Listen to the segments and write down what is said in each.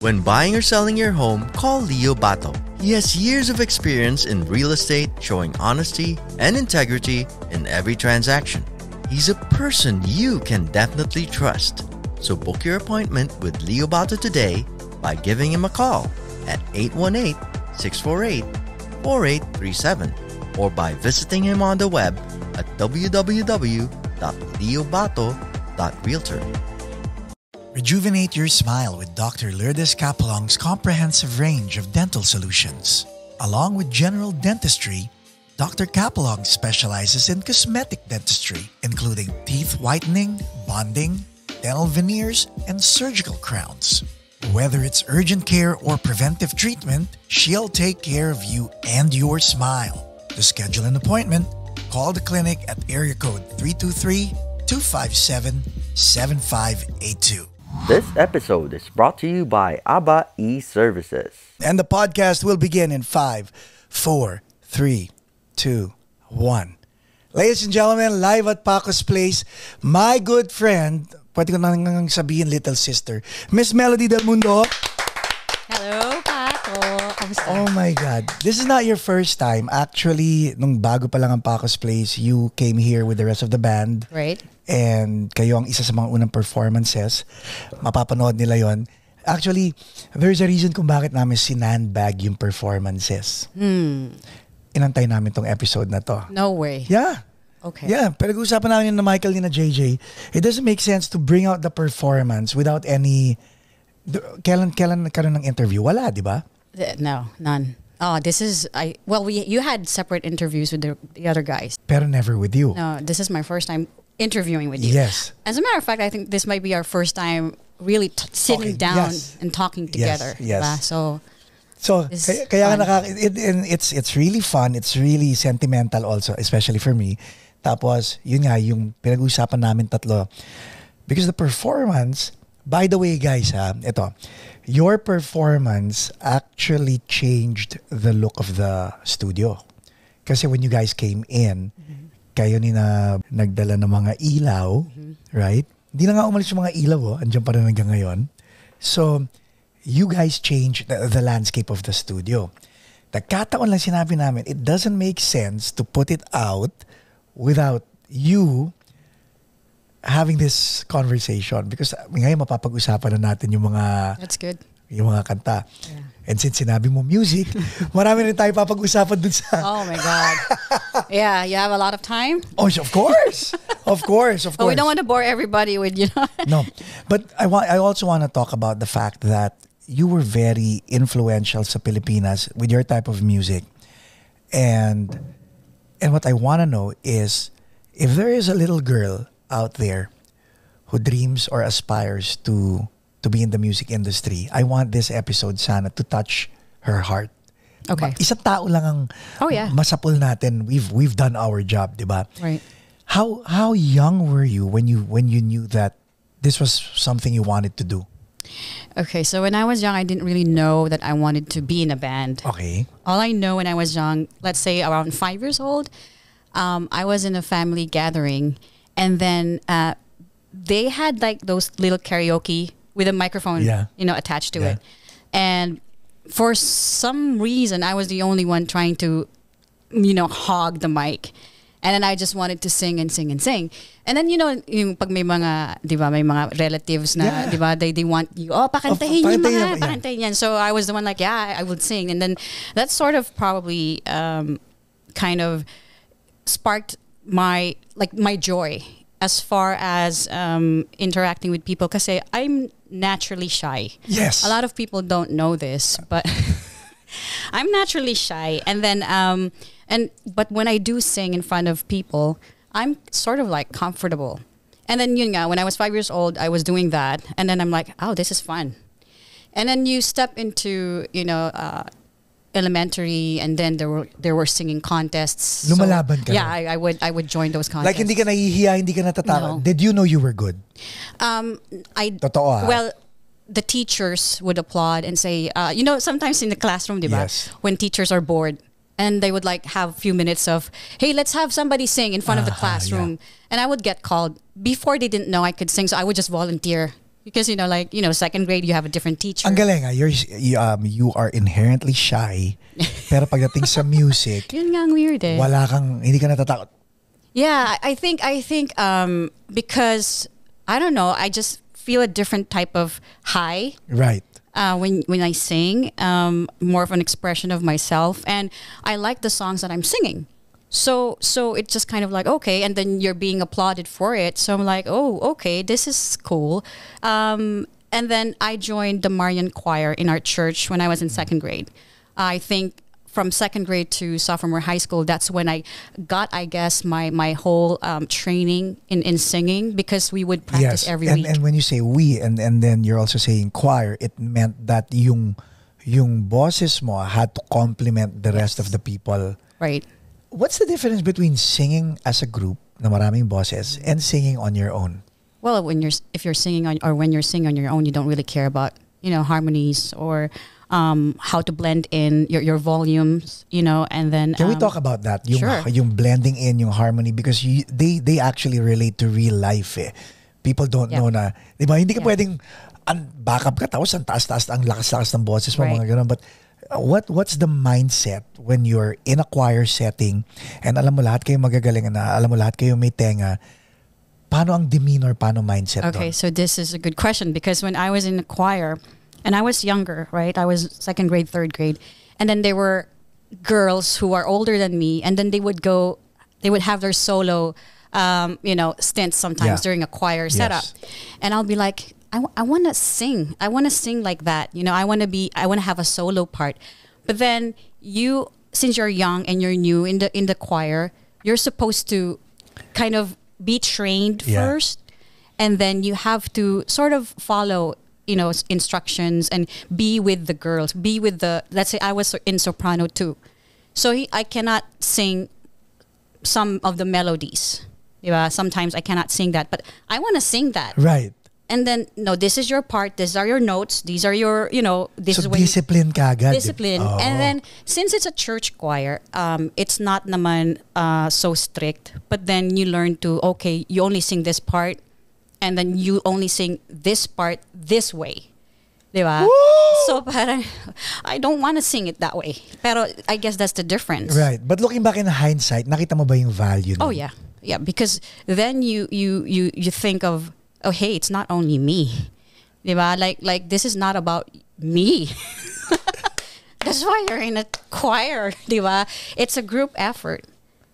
When buying or selling your home, call Leo Bato. He has years of experience in real estate, showing honesty and integrity in every transaction. He's a person you can definitely trust. So book your appointment with Leo Bato today by giving him a call at 818-648-4837 or by visiting him on the web at www.leobato.realtor. Rejuvenate your smile with Dr. Lourdes Capulong's comprehensive range of dental solutions. Along with general dentistry, Dr. Capulong specializes in cosmetic dentistry, including teeth whitening, bonding, dental veneers, and surgical crowns. Whether it's urgent care or preventive treatment, she'll take care of you and your smile. To schedule an appointment, call the clinic at area code 323-257-7582. This episode is brought to you by ABBA E-Services. And the podcast will begin in 5, 4, 3, 2, 1. Ladies and gentlemen, live at Paco's Place, my good friend, pwede ko nang sabihin little sister, Miss Melody Del Mundo. Hello, Paco. Oh my God. This is not your first time. Actually, nung bago pa lang ang Paco's Place, you came here with the rest of the band. Right. And kayo ang isa sa mga unang performances. Mapapanood nila yon. Actually, there's a reason kung bakit namin sinandbag yung performances. Hmm. Inantay namin tong episode na to. No way. Yeah. Okay. Yeah, pinag-uusapan namin yun na Michael ni na JJ. It doesn't make sense to bring out the performance without any... Kailan nagkaroon ng interview? Wala, di ba? No, none. Oh, this is... you had separate interviews with the other guys. Pero never with you. No, this is my first time interviewing with you. Yes. As a matter of fact, I think this might be our first time really sitting down and talking together. Yes, yes. So it's really fun. It's really sentimental also, especially for me. Tapos, yun nga, yung pinag-usapan namin tatlo. Because the performance, by the way guys, ito, your performance actually changed the look of the studio. Kasi when you guys came in, kayo nina nagdala ng mga ilaw, right? Hindi na nga umalis yung mga ilaw, andiyan pa rin hanggang ngayon. So, you guys changed the landscape of the studio. Nagkataon lang sinabi namin, it doesn't make sense to put it out without you having this conversation. Because ngayon mapapag-usapan na natin yung mga... That's good. Yung mga kanta. Yeah. And since sinabi mo music, marami rin tayo papag-usapan dun sa... Oh my God. Yeah, you have a lot of time? Oh, of course. Of course, of course. But we don't want to bore everybody with, you know. No. But I also want to talk about the fact that you were very influential sa Pilipinas with your type of music. And what I want to know is, if there is a little girl out there who dreams or aspires to be in the music industry, I want this episode sana to touch her heart. Okay. Isang tao lang ang masapul natin. We've done our job, di ba? Right. How young were you when you knew that this was something you wanted to do? Okay, so when I was young, I didn't really know that I wanted to be in a band. Okay. All I know when I was young, let's say around 5 years old, I was in a family gathering, and then they had like those little karaoke with a microphone, you know, attached to it. And for some reason, I was the only one trying to, you know, hog the mic. And then I just wanted to sing and sing and sing. And then, you know, yung pag may mga, di ba, may mga relatives na, di ba, they want you, oh, pakantahin niyo mga, pakantahin yan. So I was the one like, yeah, I would sing. And then that sort of probably kind of sparked my joy as far as interacting with people. Kasi I'm naturally shy. Yes. A lot of people don't know this, but I'm naturally shy. And then... But when I do sing in front of people, I'm sort of like comfortable. And then, you know, when I was 5 years old, I was doing that. And then I'm like, oh, this is fun. And then you step into, you know, elementary, and then there were singing contests. Lumalaban ka. Yeah, I would join those contests. Like, hindi ka nahihiya, hindi ka natatakot. No. Did you know you were good? Totoo. Well, the teachers would applaud and say, you know, sometimes in the classroom, di ba? Yes. When teachers are bored. And they would like have a few minutes of, hey, let's have somebody sing in front of the classroom. Yeah. And I would get called. Before they didn't know I could sing, so I would just volunteer. Because, you know, like, you know, second grade, you have a different teacher. Ang galing, you are inherently shy. Pero pagdating sa music, yun nga ang weird eh. Wala kang, hindi ka natatakot. Yeah, I think because, I don't know, I just feel a different type of high. Right. When I sing, more of an expression of myself. And I like the songs that I'm singing. So it's just kind of like, okay, and then you're being applauded for it. So I'm like, oh, okay, this is cool. And then I joined the Marian choir in our church when I was in second grade. I think from second grade to sophomore high school, that's when I got, I guess, my whole training in singing, because we would practice every week. And when you say we, and then you're also saying choir, it meant that yung boses mo had to complement the rest of the people. Right. What's the difference between singing as a group, na maraming bosses, and singing on your own? Well, when you're singing on your own, you don't really care about, you know, harmonies or how to blend in your volumes, you know, and then can we talk about that? Sure. Yung blending in, yung harmony, because they actually relate to real life. Eh. People don't know na, di ba? Hindi ka pwedeng ang backup ka tapos ang taas-taas ang lakas-lakas ng boses mo, mga ganun, but what's the mindset when you're in a choir setting and alam mo lahat kayo magagaling na, alam mo lahat kayo may tenga, paano ang demeanor, paano mindset? Okay, so this is a good question, because when I was in the choir and I was younger, right? I was second grade, third grade, and then there were girls who are older than me, and then they would have their solo you know, stints sometimes during a choir setup. And I'll be like, I want to sing. I want to sing like that. You know, I want to have a solo part. But then you, since you're young and you're new in the choir, you're supposed to kind of be trained first, and then you have to sort of follow, you know, instructions and be with the girls, be with the, let's say I was in soprano too. So I cannot sing some of the melodies. Sometimes I cannot sing that, but I want to sing that. Right. And then, no, this is your part. These are your notes. These are your, you know, this is discipline. Oh. And then, since it's a church choir, it's not naman so strict. But then you learn to, okay, you only sing this part, and then you only sing this part this way. Diba? So, parang, I don't want to sing it that way. Pero I guess that's the difference. Right. But looking back in hindsight, nakita mo ba yung value? Oh, yeah. Yeah, because then you think of, oh, hey, it's not only me. Diba? Like this is not about me. That's why you're in a choir. Diba? It's a group effort.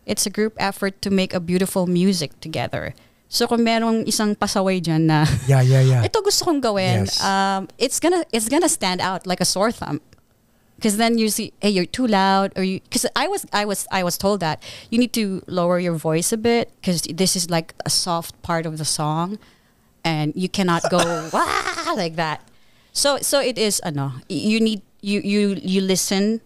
It's a group effort to make a beautiful music together. So kung merong isang pasaway dyan na, ito gusto kong gawin, it's gonna stand out like a sore thumb. Because then you see, hey, you're too loud, or you. Because I was told that you need to lower your voice a bit, because this is like a soft part of the song, and you cannot go wah like that. So it is. No, you need you listen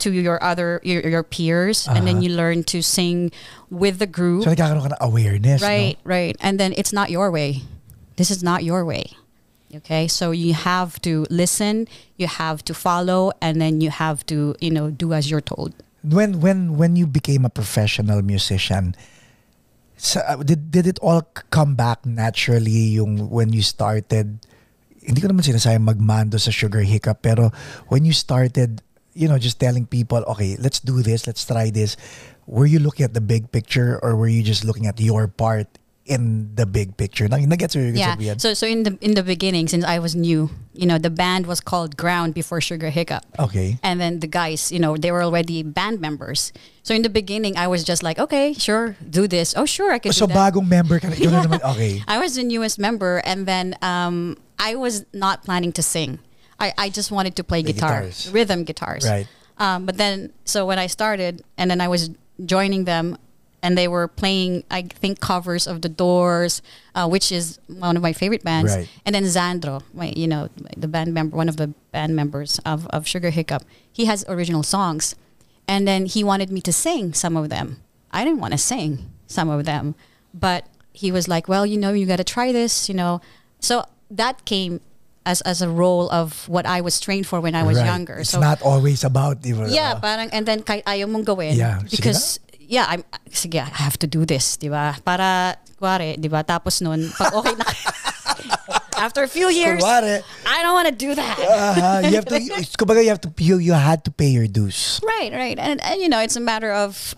to your peers, and then you learn to sing with the group. So nagkakaroon ka ng awareness, right? No? Right, and then it's not your way. This is not your way. Okay, so you have to listen, you have to follow, and then you have to, you know, do as you're told. When you became a professional musician, so did it all come back naturally? Yung when you started, hindi ko naman sinasayang magmando sa Sugar Hiccup, pero when you started, you know, just telling people, okay, let's do this, let's try this. Were you looking at the big picture, or were you just looking at your part in the big picture? Yeah. So in the beginning, since I was new, you know, the band was called Ground before Sugar Hiccup. Okay. And then the guys, you know, they were already band members. So in the beginning, I was just like, okay, sure, do this. Oh, sure, I can do that. So bagong member ka na. Okay. I was the newest member, and then I was not planning to sing. I just wanted to play guitars, rhythm guitars. Right. But then, so when I started, and then I was joining them, and they were playing, I think, covers of The Doors, which is one of my favorite bands. Right. And then Zandro, one of the band members of Sugar Hiccup, he has original songs. And then he wanted me to sing some of them. I didn't want to sing some of them. But he was like, well, you know, you got to try this, you know. So that came as a role of what I was trained for when I was younger. It's not always about... Yeah, parang, and then kahit ayaw mong gawin. Yeah, because... Yeah, I have to do this, diba? Para, kuwari, diba? Tapos nun, pag okay na, after a few years, I don't want to do that. You have to, you had to pay your dues. Right, right. And you know, it's a matter of,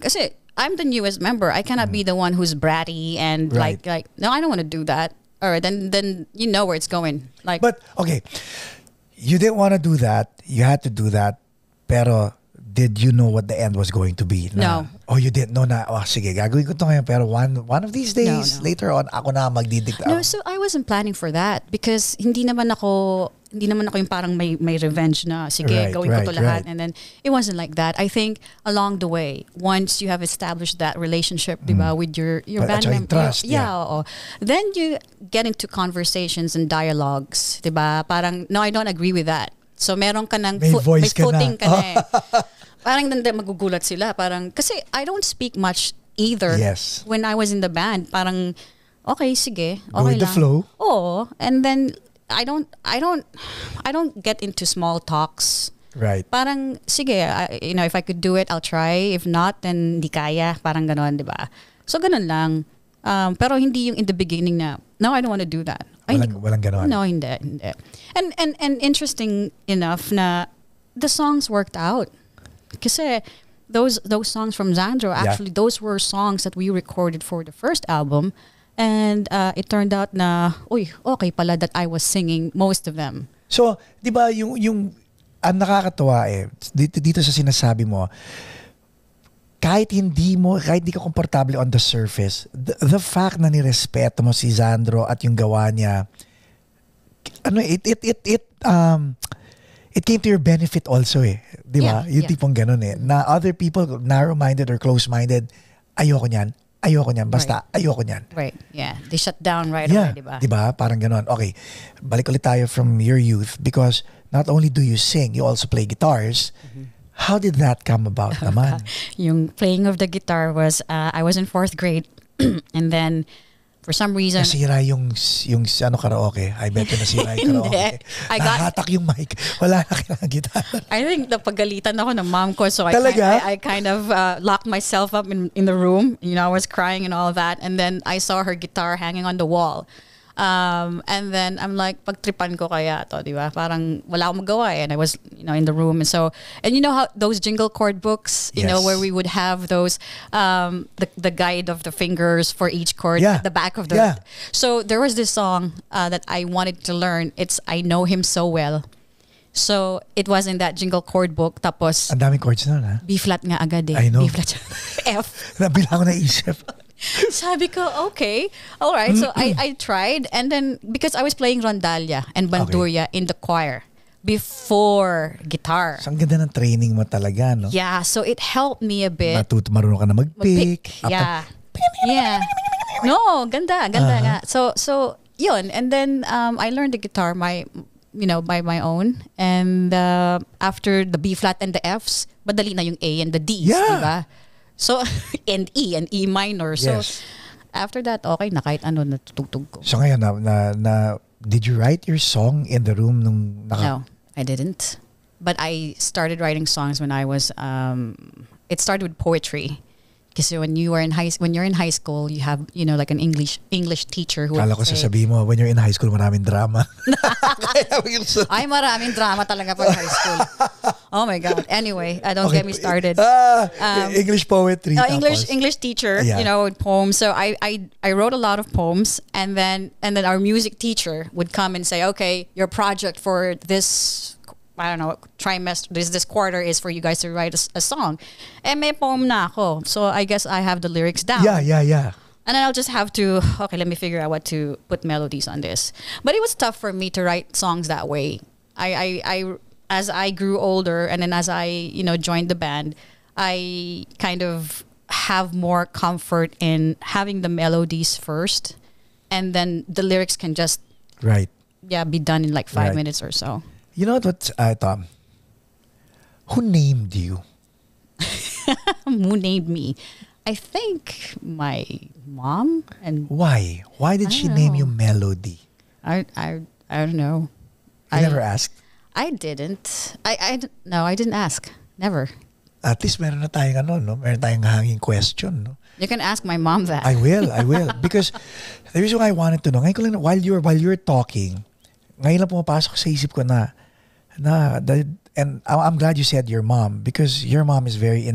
kasi I'm the newest member. I cannot be the one who's bratty and like, no, I don't want to do that. All right, then you know where it's going. Like, but okay, you didn't want to do that. You had to do that. Pero did you know what the end was going to be? No. Oh, you didn't know na. Oh, sige, gagawin ko to ngayon. Pero one of these days, later on, ako na magdidikta. No, so I wasn't planning for that because hindi naman ako yung parang may revenge na. Sige, gawin ko to lahat. And then it wasn't like that. I think along the way, once you have established that relationship, diba, with your band member, then you get into conversations and dialogues, diba? Parang no, I don't agree with that. So meron ka ng footing ka na eh. Parang magugulat sila. Parang, kasi I don't speak much either. Yes. When I was in the band, parang, okay, sige. Okay Go with the flow. Oo. And then, I don't get into small talks. Right. Parang, sige, you know, if I could do it, I'll try. If not, then di kaya. Parang ganon, di ba? So ganon lang. Pero hindi yung in the beginning na, no, I don't want to do that. Walang ganon. No, hindi, hindi. And interesting enough na the songs worked out. Kasi those songs from Zandro, actually, those were songs that we recorded for the first album. And it turned out na, uy, okay pala that I was singing most of them. So, di ba, ang nakakatawa eh, dito sa sinasabi mo, kahit hindi ka komportable on the surface, the fact na nirespeto mo si Zandro at yung gawa niya, ano, it came to your benefit also eh. Di ba? Yung tipong ganun eh. Na other people, narrow-minded or close-minded, ayoko niyan. Ayoko niyan. Basta, ayoko niyan. Right. Yeah. They shut down right away, di ba? Di ba? Parang ganun. Okay. Balik ulit tayo from your youth because not only do you sing, you also play guitars. How did that come about naman? Yung playing of the guitar was, I was in 4th grade and then for some reason... Nasira yung ano, karaoke. I bet na nasira yung karaoke. Nahatak yung mic. Wala na kailangan guitar. I think napagalitan ako ng mom ko so I kind of locked myself up in the room. You know, I was crying and all that and then I saw her guitar hanging on the wall. And then I'm like, pagtripan ko kaya to, di ba? Parang wala akong magawa eh. And I was, you know, in the room. And so, and you know how those jingle chord books, you know, where we would have those, the guide of the fingers for each chord at the back of the. Yeah. So there was this song that I wanted to learn. It's I Know Him So Well. So it was in that jingle chord book. Tapos. Ang daming chords na, ha? B flat nga agad eh. I know. B flat. F. Nabila ko naisip. Sabi ko, okay, all right. So I tried, and then because I was playing rondalla and bandurria in the choir before guitar. So ang ganda ng training mo talaga, no? Yeah, so it helped me a bit. Marunong ka na mag-pick. Yeah. Yeah. No, ganda nga. So yun, and then I learned the guitar by my own, and after the B flat and the Fs, madali na yung A and the Ds, diba? So, and E minor. So, after that, okay na kahit ano natutugtog ko. So, ngayon, did you write your song in the room? No, I didn't. But I started writing songs when I was, it started with poetry. Because when you're in high school, you have, you know, like an English teacher who would say, sasabihin mo, when you're in high school, maraming drama. Ay, maraming drama talaga pag high school. Oh my God. Anyway, don't get me started. English poetry. English teacher, you know, poems. So I wrote a lot of poems and then our music teacher would come and say, okay, your project for this, I don't know, trimester, this quarter is for you guys to write a song. Eh, may poem na ako. So I guess I have the lyrics down. Yeah. And then I'll just have to, okay, let me figure out what to put melodies on this. But it was tough for me to write songs that way. As I grew older and then as I, you know, joined the band, I kind of have more comfort in having the melodies first and then the lyrics can just be done in like 5 minutes or so. You know what, Tom? Who named you? Who named me? I think my mom. And why? Why did she name you Melody? I don't know. I never asked. I didn't. No, I didn't ask. Never. at least meron na tayong ano, no? Meron tayong hanging question, no? You can ask my mom that. I will. Because the reason why I wanted to know, ngayon ko lang, while you were talking, ngayon lang pumapasok sa isip ko and I'm glad you said your mom, because your mom is very,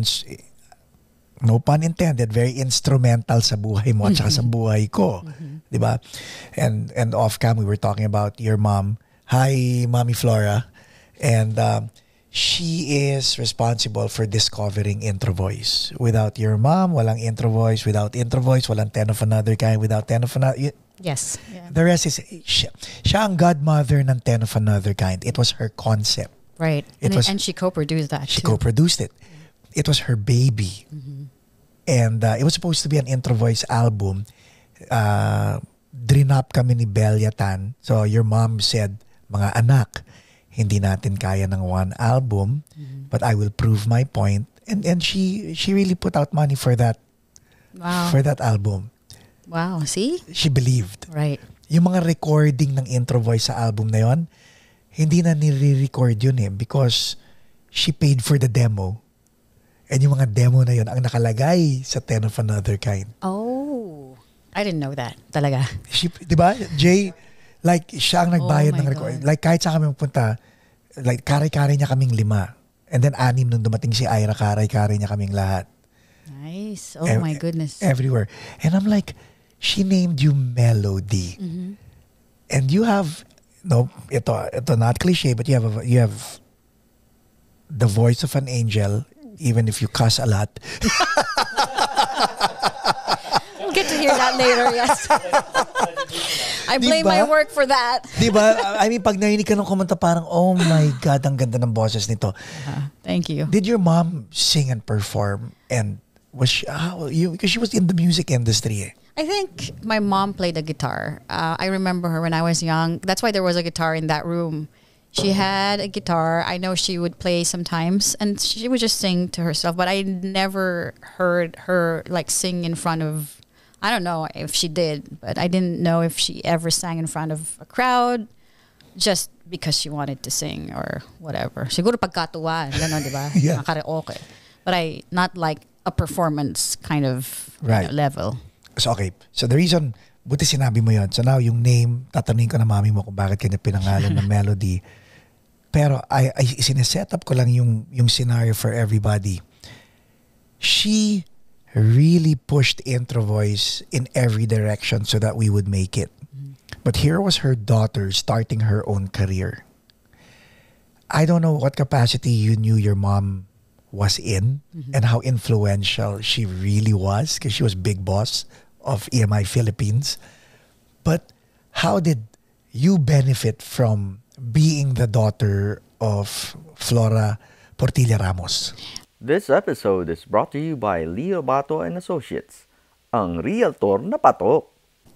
no pun intended, very instrumental sa buhay mo at sa buhay ko. Di ba? And off cam, we were talking about your mom. Hi, Mommy Flora. And she is responsible for discovering INTRoVOYS. Without your mom, walang INTRoVOYS. Without INTRoVOYS, walang Ten of Another Kind. Without Ten of Another... Yes. Yeah. The rest is... Siya ang godmother ng Ten of Another Kind. It was her concept. Right. And she co-produced that too. She co-produced it. It was her baby. And it was supposed to be an INTRoVOYS album. Drinap kami ni Bella Tan. So your mom said, mga anak, hindi natin kaya ng one album, but I will prove my point. And she really put out money for that. Wow. For that album. Wow, see? She believed. Right. Yung mga recording ng INTRoVOYS sa album na yon, hindi na nire-record yun eh, because she paid for the demo. And yung mga demo na yun ang nakalagay sa Ten of Another Kind. Oh, I didn't know that. Talaga. She, di ba, Jay, like, siya ang nagbayad ng record. Like, kahit saan kami pupunta, like, kare-kare niya kaming 5. And then, 6 nung dumating si Ira, kare-kare niya kaming lahat. Nice. Oh my goodness. Everywhere. And I'm like, she named you Melody. And you have, no, ito, not cliche, but you have the voice of an angel. Even if you cuss a lot. Get to hear that later, yes. I blame my work for that. Diba? I mean, pag narinig ka ng komenta, parang, oh my God, ang ganda ng boses nito. Thank you. Did your mom sing and perform? And was she, because she was in the music industry, eh? I think my mom played the guitar. I remember her when I was young. That's why there was a guitar in that room. She had a guitar. I know she would play sometimes, and she would just sing to herself. But I never heard her like sing in front of, I don't know if she did, but I didn't know if she ever sang in front of a crowd just because she wanted to sing or whatever. Siguro pagkatuwa, gano'n, di ba? Yeah. Karaoke. But I, not like a performance kind of, right, you know, level. So, okay. So the reason, buti sinabi mo yun. So now yung name, tatanungin ko na mami mo kung bakit kanya pinangalan na Melody. Pero I sineset up ko lang yung scenario for everybody. She really pushed INTRoVOYS in every direction so that we would make it. But here was her daughter starting her own career. I don't know what capacity you knew your mom was in and how influential she really was, because she was big boss of EMI Philippines. But how did you benefit from being the daughter of Flora Portilla-Ramos? This episode is brought to you by Leo Bato and Associates, ang realtor na patok.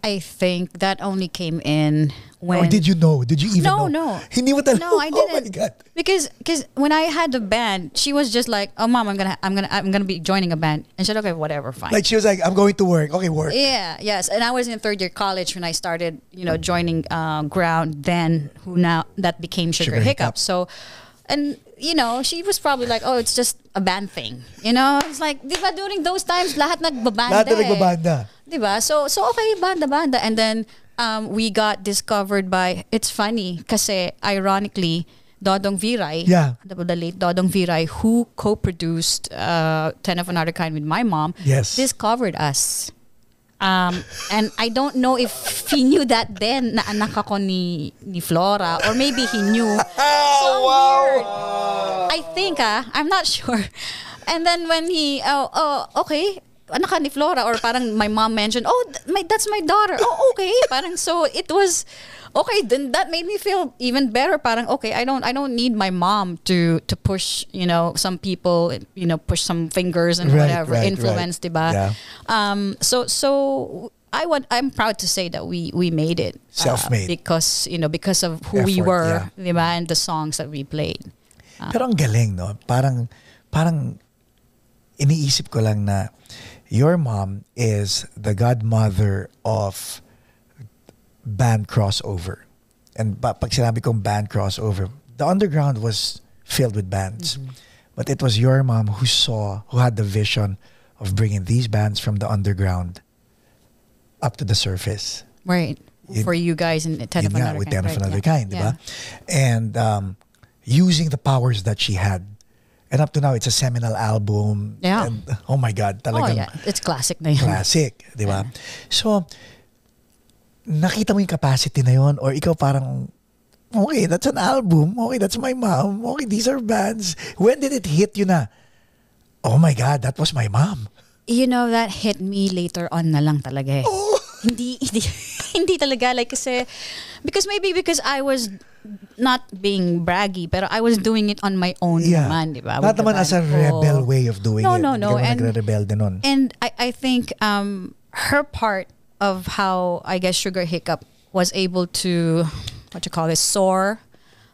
I think that only came in when... Or did you know? Did you even know? No. Hindi mo talaga. No, I didn't. Oh my God. Because when I had the band, she was just like, "Oh, Mom, I'm gonna be joining a band." And she said, "Okay, whatever, fine." Like she was like, "I'm going to work." Okay, work. Yeah, yes. And I was in 3rd year college when I started, you know, joining Ground then, who now that became Sugar Hiccup. So, and you know, she was probably like, "Oh, it's just a band thing." You know, it's like, diba, during those times, lahat nagbabanda. Lahat nagbabanda. Diba? So okay, banda. And then we got discovered by, it's funny, kasi ironically, Dodong Viray, the late Dodong Viray, who co-produced Ten of Another Kind with my mom, discovered us. And I don't know if he knew that then, na anak ako ni Flora, or maybe he knew. So weird. I think, I'm not sure. And then when he, okay, anak ni Flora, or parang my mom mentioned, oh, that's my daughter. Oh, okay. Parang so it was, okay, then that made me feel even better. Parang okay, I don't need my mom to push, you know, some people, you know, push some fingers and whatever, influence, diba? Yeah. So I'm proud to say that we made it. Self-made. Because, you know, because of who we were, diba? And the songs that we played. Pero ang galing, no? Parang iniisip ko lang na your mom is the godmother of band crossover. And pag sinabi kong band crossover, the underground was filled with bands. But it was your mom who had the vision of bringing these bands from the underground up to the surface. Right. For you guys in Ten of Another Kind. With Ten of Another Kind, diba? And using the powers that she had. And up to now, it's a seminal album. Yeah. And, oh my God, talagang. Oh yeah, it's classic na yun. Classic, diba? Yeah. So, nakita mo yung capacity na yun, or ikaw parang, okay, that's an album. Okay, that's my mom. Okay, these are bands. When did it hit you na? Oh my God, that was my mom. You know, that hit me later on na lang talaga eh. Oh. Hindi talaga, like, kasi, because maybe because I was not being braggy, pero I was doing it on my own. Yeah. Naman, diba? Not naman as a rebel way of doing it. No. And I think her part of how, I guess, Sugar Hiccup was able to, what you call this, soar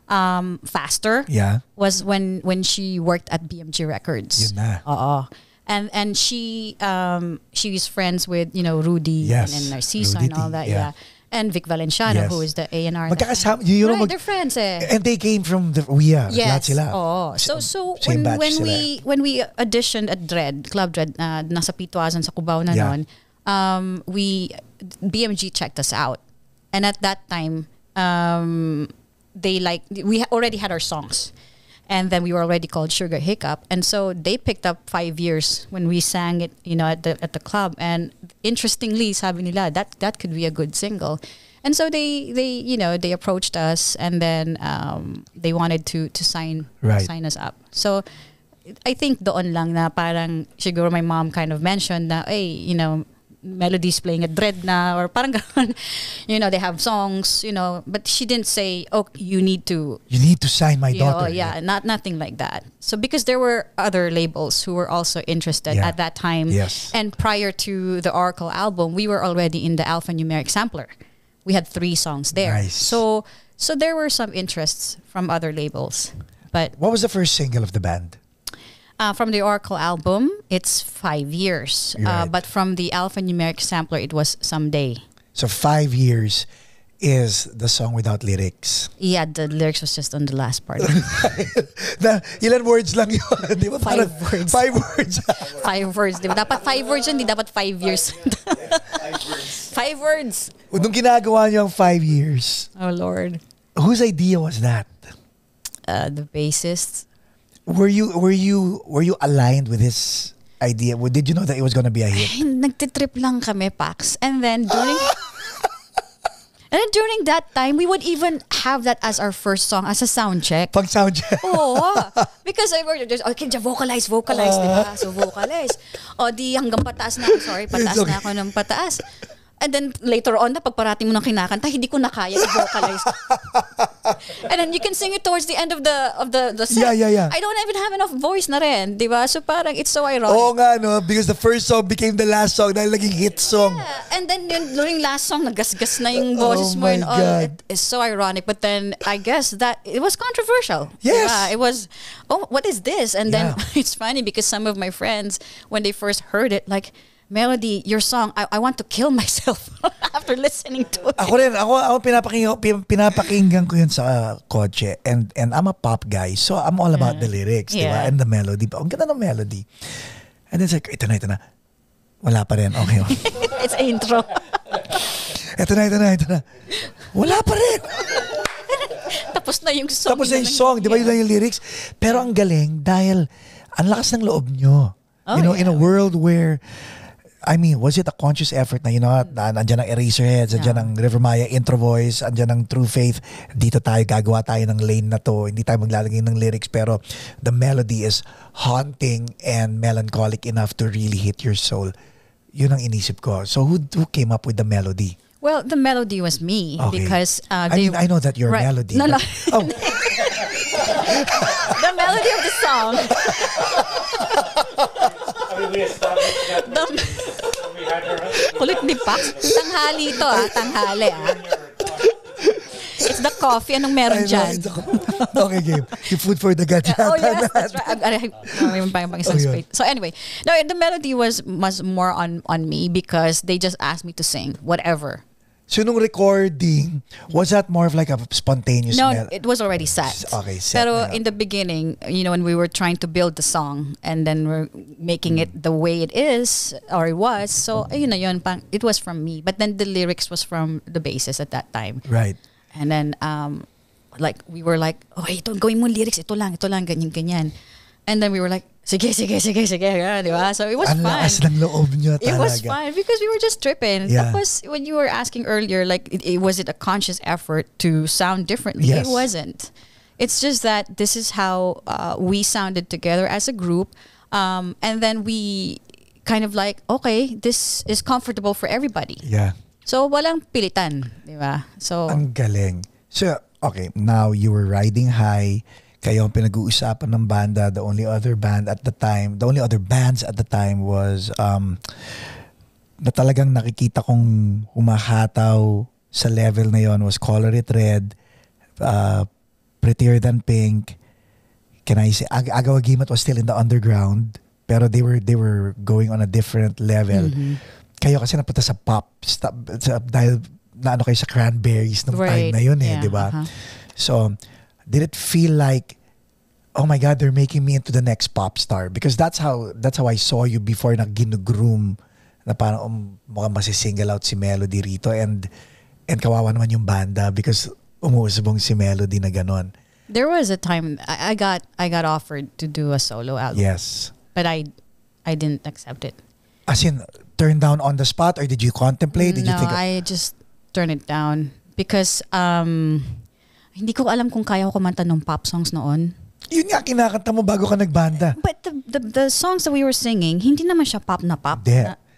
faster. Yeah. Was when she worked at BMG Records. Yun na. Oo. And she is friends with, you know, Rudy, yes, and Narciso, Rudy and all that, yeah. And Vic Valenciano, yes, who is the A&R. Right, they're friends, eh? And they came from the yes. Oh, so when we auditioned at Dread, Club Dread, nasa Pituazan sa Cubao na noon, BMG checked us out, and at that time, we already had our songs. And then we were already called Sugar Hiccup, and so they picked up 5 years when we sang it, you know, at the club. And interestingly, sabi nila that could be a good single, and so they approached us, and then they wanted to sign us up. So I think doon lang na parang siguro my mom kind of mentioned that, hey, you know, Melody's playing at Dread na, or parang ganun, you know, they have songs, you know, but she didn't say, oh, you need to sign my daughter. Know, yeah, nothing like that. So because there were other labels who were also interested at that time. Yes. And prior to the Oracle album, we were already in the Alphanumeric sampler. We had 3 songs there. Nice. So there were some interests from other labels. But what was the first single of the band? From the Oracle album, it's 5 years. Right. But from the Alphanumeric sampler, it was Someday. So 5 years is the song without lyrics. Yeah, the lyrics was just on the last part. Ilan words lang yun? Di ba? 5 words. 5 words. 5 words. Di ba? Dapat 5 words yun, di dapat 5 years. 5 words. 5 words. Nung ginagawa niyo ang 5 years. Oh, Lord. Whose idea was that? The bassist. Were you aligned with his idea? Did you know that it was gonna be a hit? Nagtitrip lang kami, Pax. And then during that time, we would even have that as our first song as a sound check. Pag sound check. Oh, because I were just okay, vocalize, diba? So vocalize. O di hanggang pataas na. Sorry, pataas na ako ng pataas. And then later on, na pagparating mo ng kinakanta, hindi ko na kaya i-vocalize. And then you can sing it towards the end of the set. Yeah. I don't even have enough voice na rin, di ba? So parang it's so ironic. Oo nga, no? Because the first song became the last song dahil naging hit song. Yeah. And then during last song, nagasgas na yung boses mo and all. It's so ironic. But then I guess that it was controversial. Yes. Diba? It was, oh, what is this? And then it's funny because some of my friends, when they first heard it, like, Melody, your song, I want to kill myself after listening to it. Ako rin, ako pinapakinggan ko yun sa kotse. And I'm a pop guy, so I'm all about the lyrics, diba? And the melody. Ang ganda ng melody. And then it's like, ito na. Wala pa rin, okay. It's intro. ito na. Wala pa rin. Tapos na yung song, diba? Yun na yung lyrics. Pero ang galing, dahil ang lakas ng loob nyo. Oh, you know, in a world where... I mean, was it a conscious effort na, you know, andyan ang Eraserheads, andyan ang River Maya, INTRoVOYS, andyan ang True Faith, dito tayo, gagawa tayo ng lane na to, hindi tayo maglalagay ng lyrics, pero the melody is haunting and melancholic enough to really hit your soul. Yun ang inisip ko. So who came up with the melody? Well, the melody was me, okay. Because... I mean, I know that you're a melody. No. Oh. The melody of the song. Kulit ni Pax. Tanghali ito, ah. Tanghali, ah. It's the coffee. Anong meron dyan? Okay, game. You food for the gadget. Oh, yes. That's right. So anyway, no, the melody was more on me because they just asked me to sing whatever. So nung recording, was that more of like a spontaneous? No, it was already set. Okay, set. Pero in the beginning, you know, when we were trying to build the song and then we're making it the way it is or it was, so you know, yun pang, it was from me. But then the lyrics was from the bassist at that time. Right. And then like we were like, oh, ito gawin mo lyrics, ito lang, ganyan, ganyan. And then we were like, sige, sige, sige, sige, diba? So it was fun. It was fun because we were just tripping. Yeah. Tapos, when you were asking earlier, like, was it a conscious effort to sound differently? Yes. It wasn't. It's just that this is how we sounded together as a group. And then we kind of like, okay, this is comfortable for everybody. Yeah. So walang pilitan, diba? So, ang galing. So, okay, now you were riding high. Kayo ang pinag-uusapan ng banda. The only other band at the time, the only other bands at the time was na talagang nakikita kong humahataw sa level na yon was Color It Red, Prettier Than Pink. Can I say Agawa Gimat was still in the underground, pero they were going on a different level. Kayo kasi napunta sa pop dahil naano kayo sa Cranberries nung time na yon eh, di ba? So did it feel like, oh my God, they're making me into the next pop star? Because that's how I saw you before na ginugroom na parang mukhang masisingle out si Melody rito and kawawa naman yung banda because umuusbong si Melody na ganon. There was a time I got offered to do a solo album. Yes. But I didn't accept it. As in, turned down on the spot or did you contemplate? Did you think, I just turned it down because hindi ko alam kung kaya ko kumanta ng pop songs noon. Yun nga, kinakanta mo bago ka nagbanda. But the songs that we were singing, hindi naman siya pop na pop.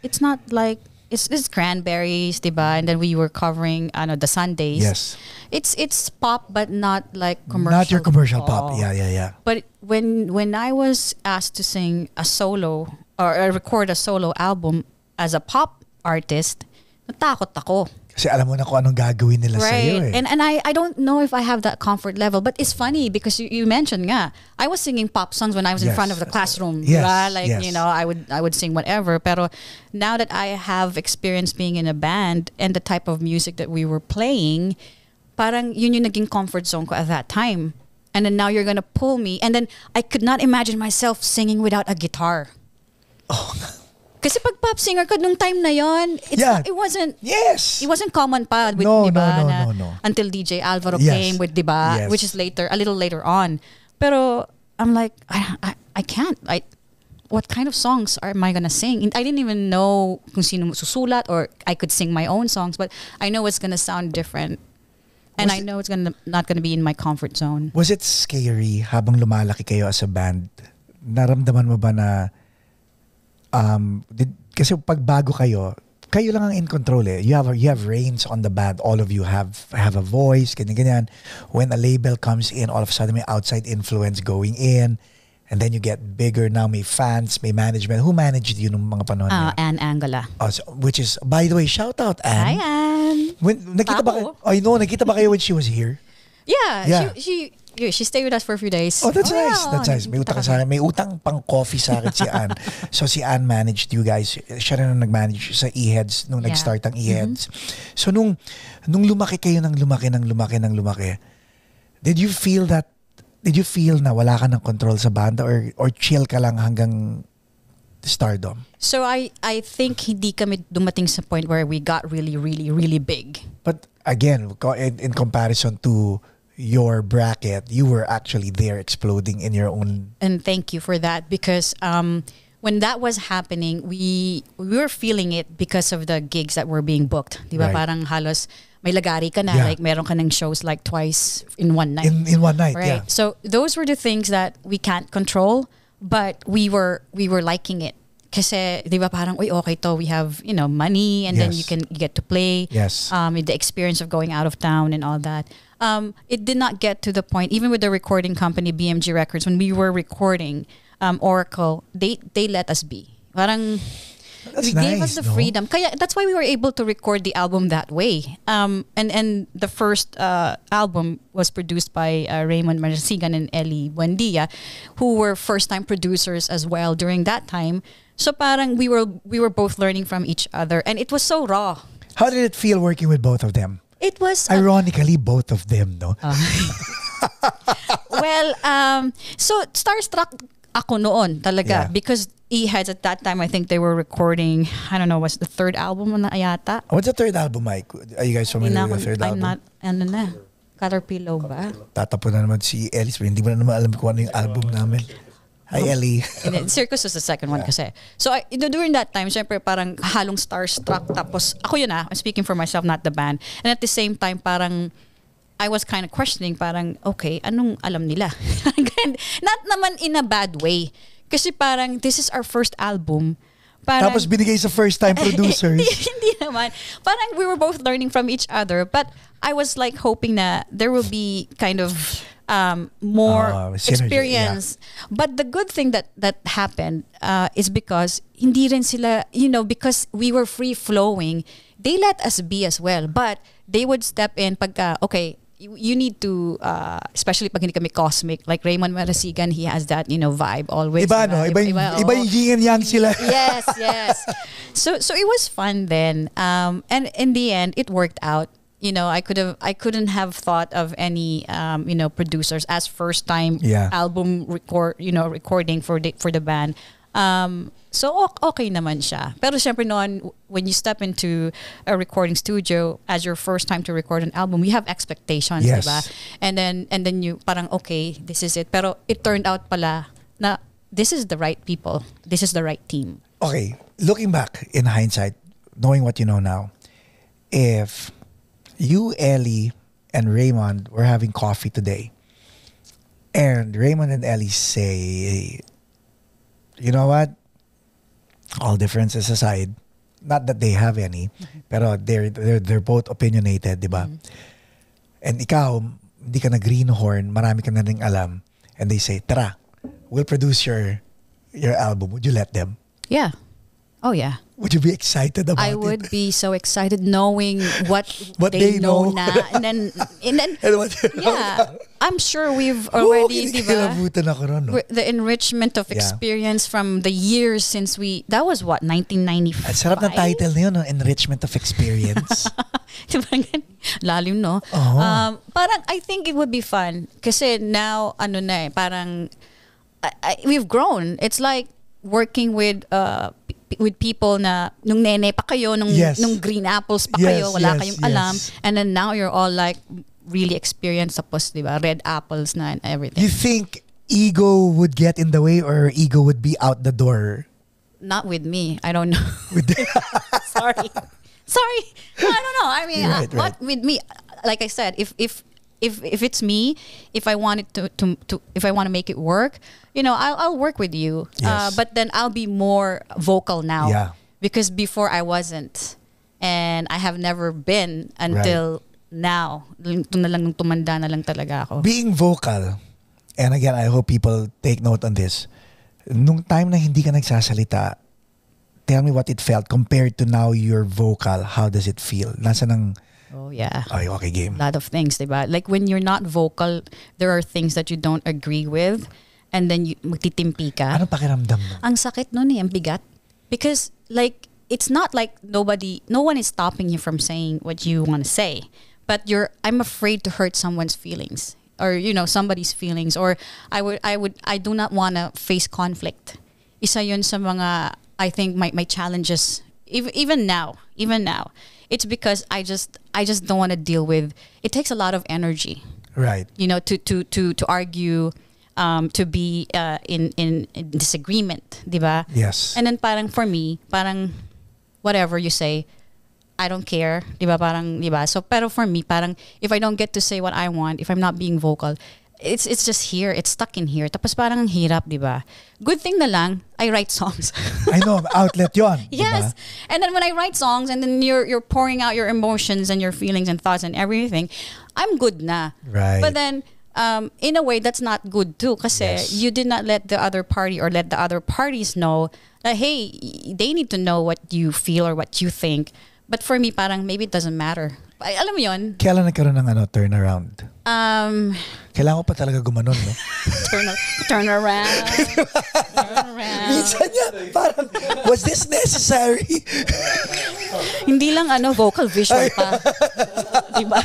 It's not like, it's Cranberries, diba? And then we were covering the Sundays. Yes. It's pop but not like commercial. Not your commercial pop. Yeah, yeah, yeah. But when I was asked to sing a solo or record a solo album as a pop artist, natakot ako. Kasi alam mo na kung anong gagawin nila sa'yo eh. And I don't know if I have that comfort level. But it's funny because you mentioned nga, I was singing pop songs when I was in front of the classroom. Yes. Like, you know, I would sing whatever. Pero now that I have experience being in a band and the type of music that we were playing, parang yun yung naging comfort zone ko at that time. And then now you're gonna pull me. And then I could not imagine myself singing without a guitar. Oh, kasi pag pop singer ka nung time na yon, it wasn't common pa with diba, until DJ Alvaro came with diba, which is later, a little later on. Pero I'm like, I can't. What kind of songs am I gonna sing? I didn't even know kung sino susulat or I could sing my own songs, but I know it's gonna sound different. And I know it's not gonna be in my comfort zone. Was it scary habang lumalaki kayo as a band? Naramdaman mo ba na kasi pag bago kayo lang ang in control eh. You have reins on the band. All of you have a voice, ganyan, ganyan. When a label comes in, all of a sudden may outside influence going in, and then you get bigger now, may fans, may management. Who managed you nung mga panahon niya? Ann Angola. Which is, by the way, shout out Ann. Hi Ann. Nakita ba kayo when she was here? Yeah. She stayed with us for a few days. Oh, that's nice. That's nice. May utang pang coffee sa akin si Ann. So si Ann managed you guys. Siya rin ang nag-manage sa E-Heads nung nag-start ang E-Heads. So nung lumaki kayo ng lumaki, did you feel na wala ka ng control sa banda or chill ka lang hanggang stardom? So I think hindi kami dumating sa point where we got really, really, really big. But again, in comparison to your bracket, you were actually there exploding in your own. And thank you for that because when that was happening, we were feeling it because of the gigs that were being booked. Diba? Parang halos may lagari ka na, like meron ka ng shows like twice in one night. In one night, right? Yeah. So those were the things that we can't control, but we were liking it. Kasi, diba parang, uy, okay to, we have, you know, money and then you can get to play. Yes. The experience of going out of town and all that. It did not get to the point, even with the recording company, BMG Records, when we were recording Oracle, they let us be. Parang, they gave us the freedom. Kaya, that's why we were able to record the album that way. And the first album was produced by Raymund Marasigan and Ellie Buendia, who were first-time producers as well during that time. So parang we were both learning from each other and it was so raw. How did it feel working with both of them? It was... Ironically, both of them, no? Well, so starstruck ako noon talaga. Yeah. Because E-Heads at that time, I think they were recording, I don't know, was the third album na yata? What's the third album, Mike? Are you guys familiar with the third album? I'm not, ano na? Caterpillar ba? Tatapon na naman si Ellis. Hindi mo na naman alam kung ano yung album namin. Hi, Ellie. Circus was the second one kasi. So, during that time, syempre parang halong starstruck. Tapos, ako yun ah, I'm speaking for myself, not the band. And at the same time, parang, I was kind of questioning, parang, okay, anong alam nila? Not naman in a bad way. Kasi parang, this is our first album. Parang, tapos binigay sa first-time producers. Hindi naman. Parang, we were both learning from each other. But, I was like hoping na there will be kind of... more synergy, experience, yeah. But the good thing that happened is because hindi rin sila, you know, because we were free flowing, they let us be as well. But they would step in pagka okay, you need to, especially pag hindi kami cosmic, like Raymund Marasigan, he has that, you know, vibe always. Iba, no? Iba yung yin and yang sila. Yes, yes. So it was fun then, and in the end, it worked out. You know, I couldn't have thought of any, you know, producers as first time album recording for the band. So okay naman siya. Pero syempre noon, when you step into a recording studio as your first time to record an album, you have expectations, yes. Diba? And then you parang okay, this is it. Pero it turned out pala na this is the right people. This is the right team. Okay, looking back in hindsight, knowing what you know now, if you, Ellie, and Raymund were having coffee today. And Raymund and Ellie say, you know what? All differences aside, not that they have any, pero they're both opinionated, diba? And ikaw, hindi ka na greenhorn, marami ka na ring alam. And they say, tara, we'll produce your album. Would you let them? Yeah. Oh, yeah. Would you be excited about it? I would be so excited knowing what they know now. And then yeah, I'm sure we've already, the enrichment of experience from the years since we, that was what, 1995? Sarap na title na yun, no? Enrichment of experience. Lalim, no? Parang, I think it would be fun. Kasi now, ano na eh, parang, we've grown. It's like working with people na nung nene pa kayo, nung green apples pa kayo, wala kayong alam. And then now you're all like really experienced, tapos diba, red apples na and everything. You think ego would get in the way or ego would be out the door? Not with me. I don't know. Sorry. No, I don't know. I mean, not with me. Like I said, if it's me, if I want it if I want to make it work, you know, I'll work with you. Yes. But then I'll be more vocal now, because before I wasn't, and I have never been until now. Tumanda na lang talaga ako. Being vocal, and again, I hope people take note on this. Nung time na hindi ka nagsasalita, tell me what it felt compared to now. You're vocal. How does it feel? Nasa nang. Oh, yeah. Okay, game. A lot of things, diba? Like when you're not vocal, there are things that you don't agree with, and then you magtitimpi ka. Anong pakiramdam mo? Ang sakit nun eh, ang bigat. Because like, it's not like no one is stopping you from saying what you want to say. But I'm afraid to hurt someone's feelings, or you know, somebody's feelings, or I do not want to face conflict. Isa yun sa mga, I think, my challenges, even now. It's because I just don't want to deal with. It takes a lot of energy, right? You know, to argue, to be in disagreement, diba? Yes. And then parang for me, parang whatever you say, I don't care, diba? Parang diba. So, pero for me, parang if I don't get to say what I want, if I'm not being vocal, it's just here. It's stuck in here. Tapos parang hirap, diba? Good thing na lang, I write songs. I know, outlet yon. Yes. Diba? And then when I write songs and then you're pouring out your emotions and your feelings and thoughts and everything, I'm good na. Right. But then, in a way, that's not good too kasi you did not let the other party or let the other parties know that, hey, they need to know what you feel or what you think. But for me, parang maybe it doesn't matter. Ay, alam mo yun? Kailan nagkaroon ng turnaround? Kailangan ko pa talaga gumanon, no? Turnaround. Minsan niya, parang, was this necessary? Hindi lang ano, vocal visual pa. Diba?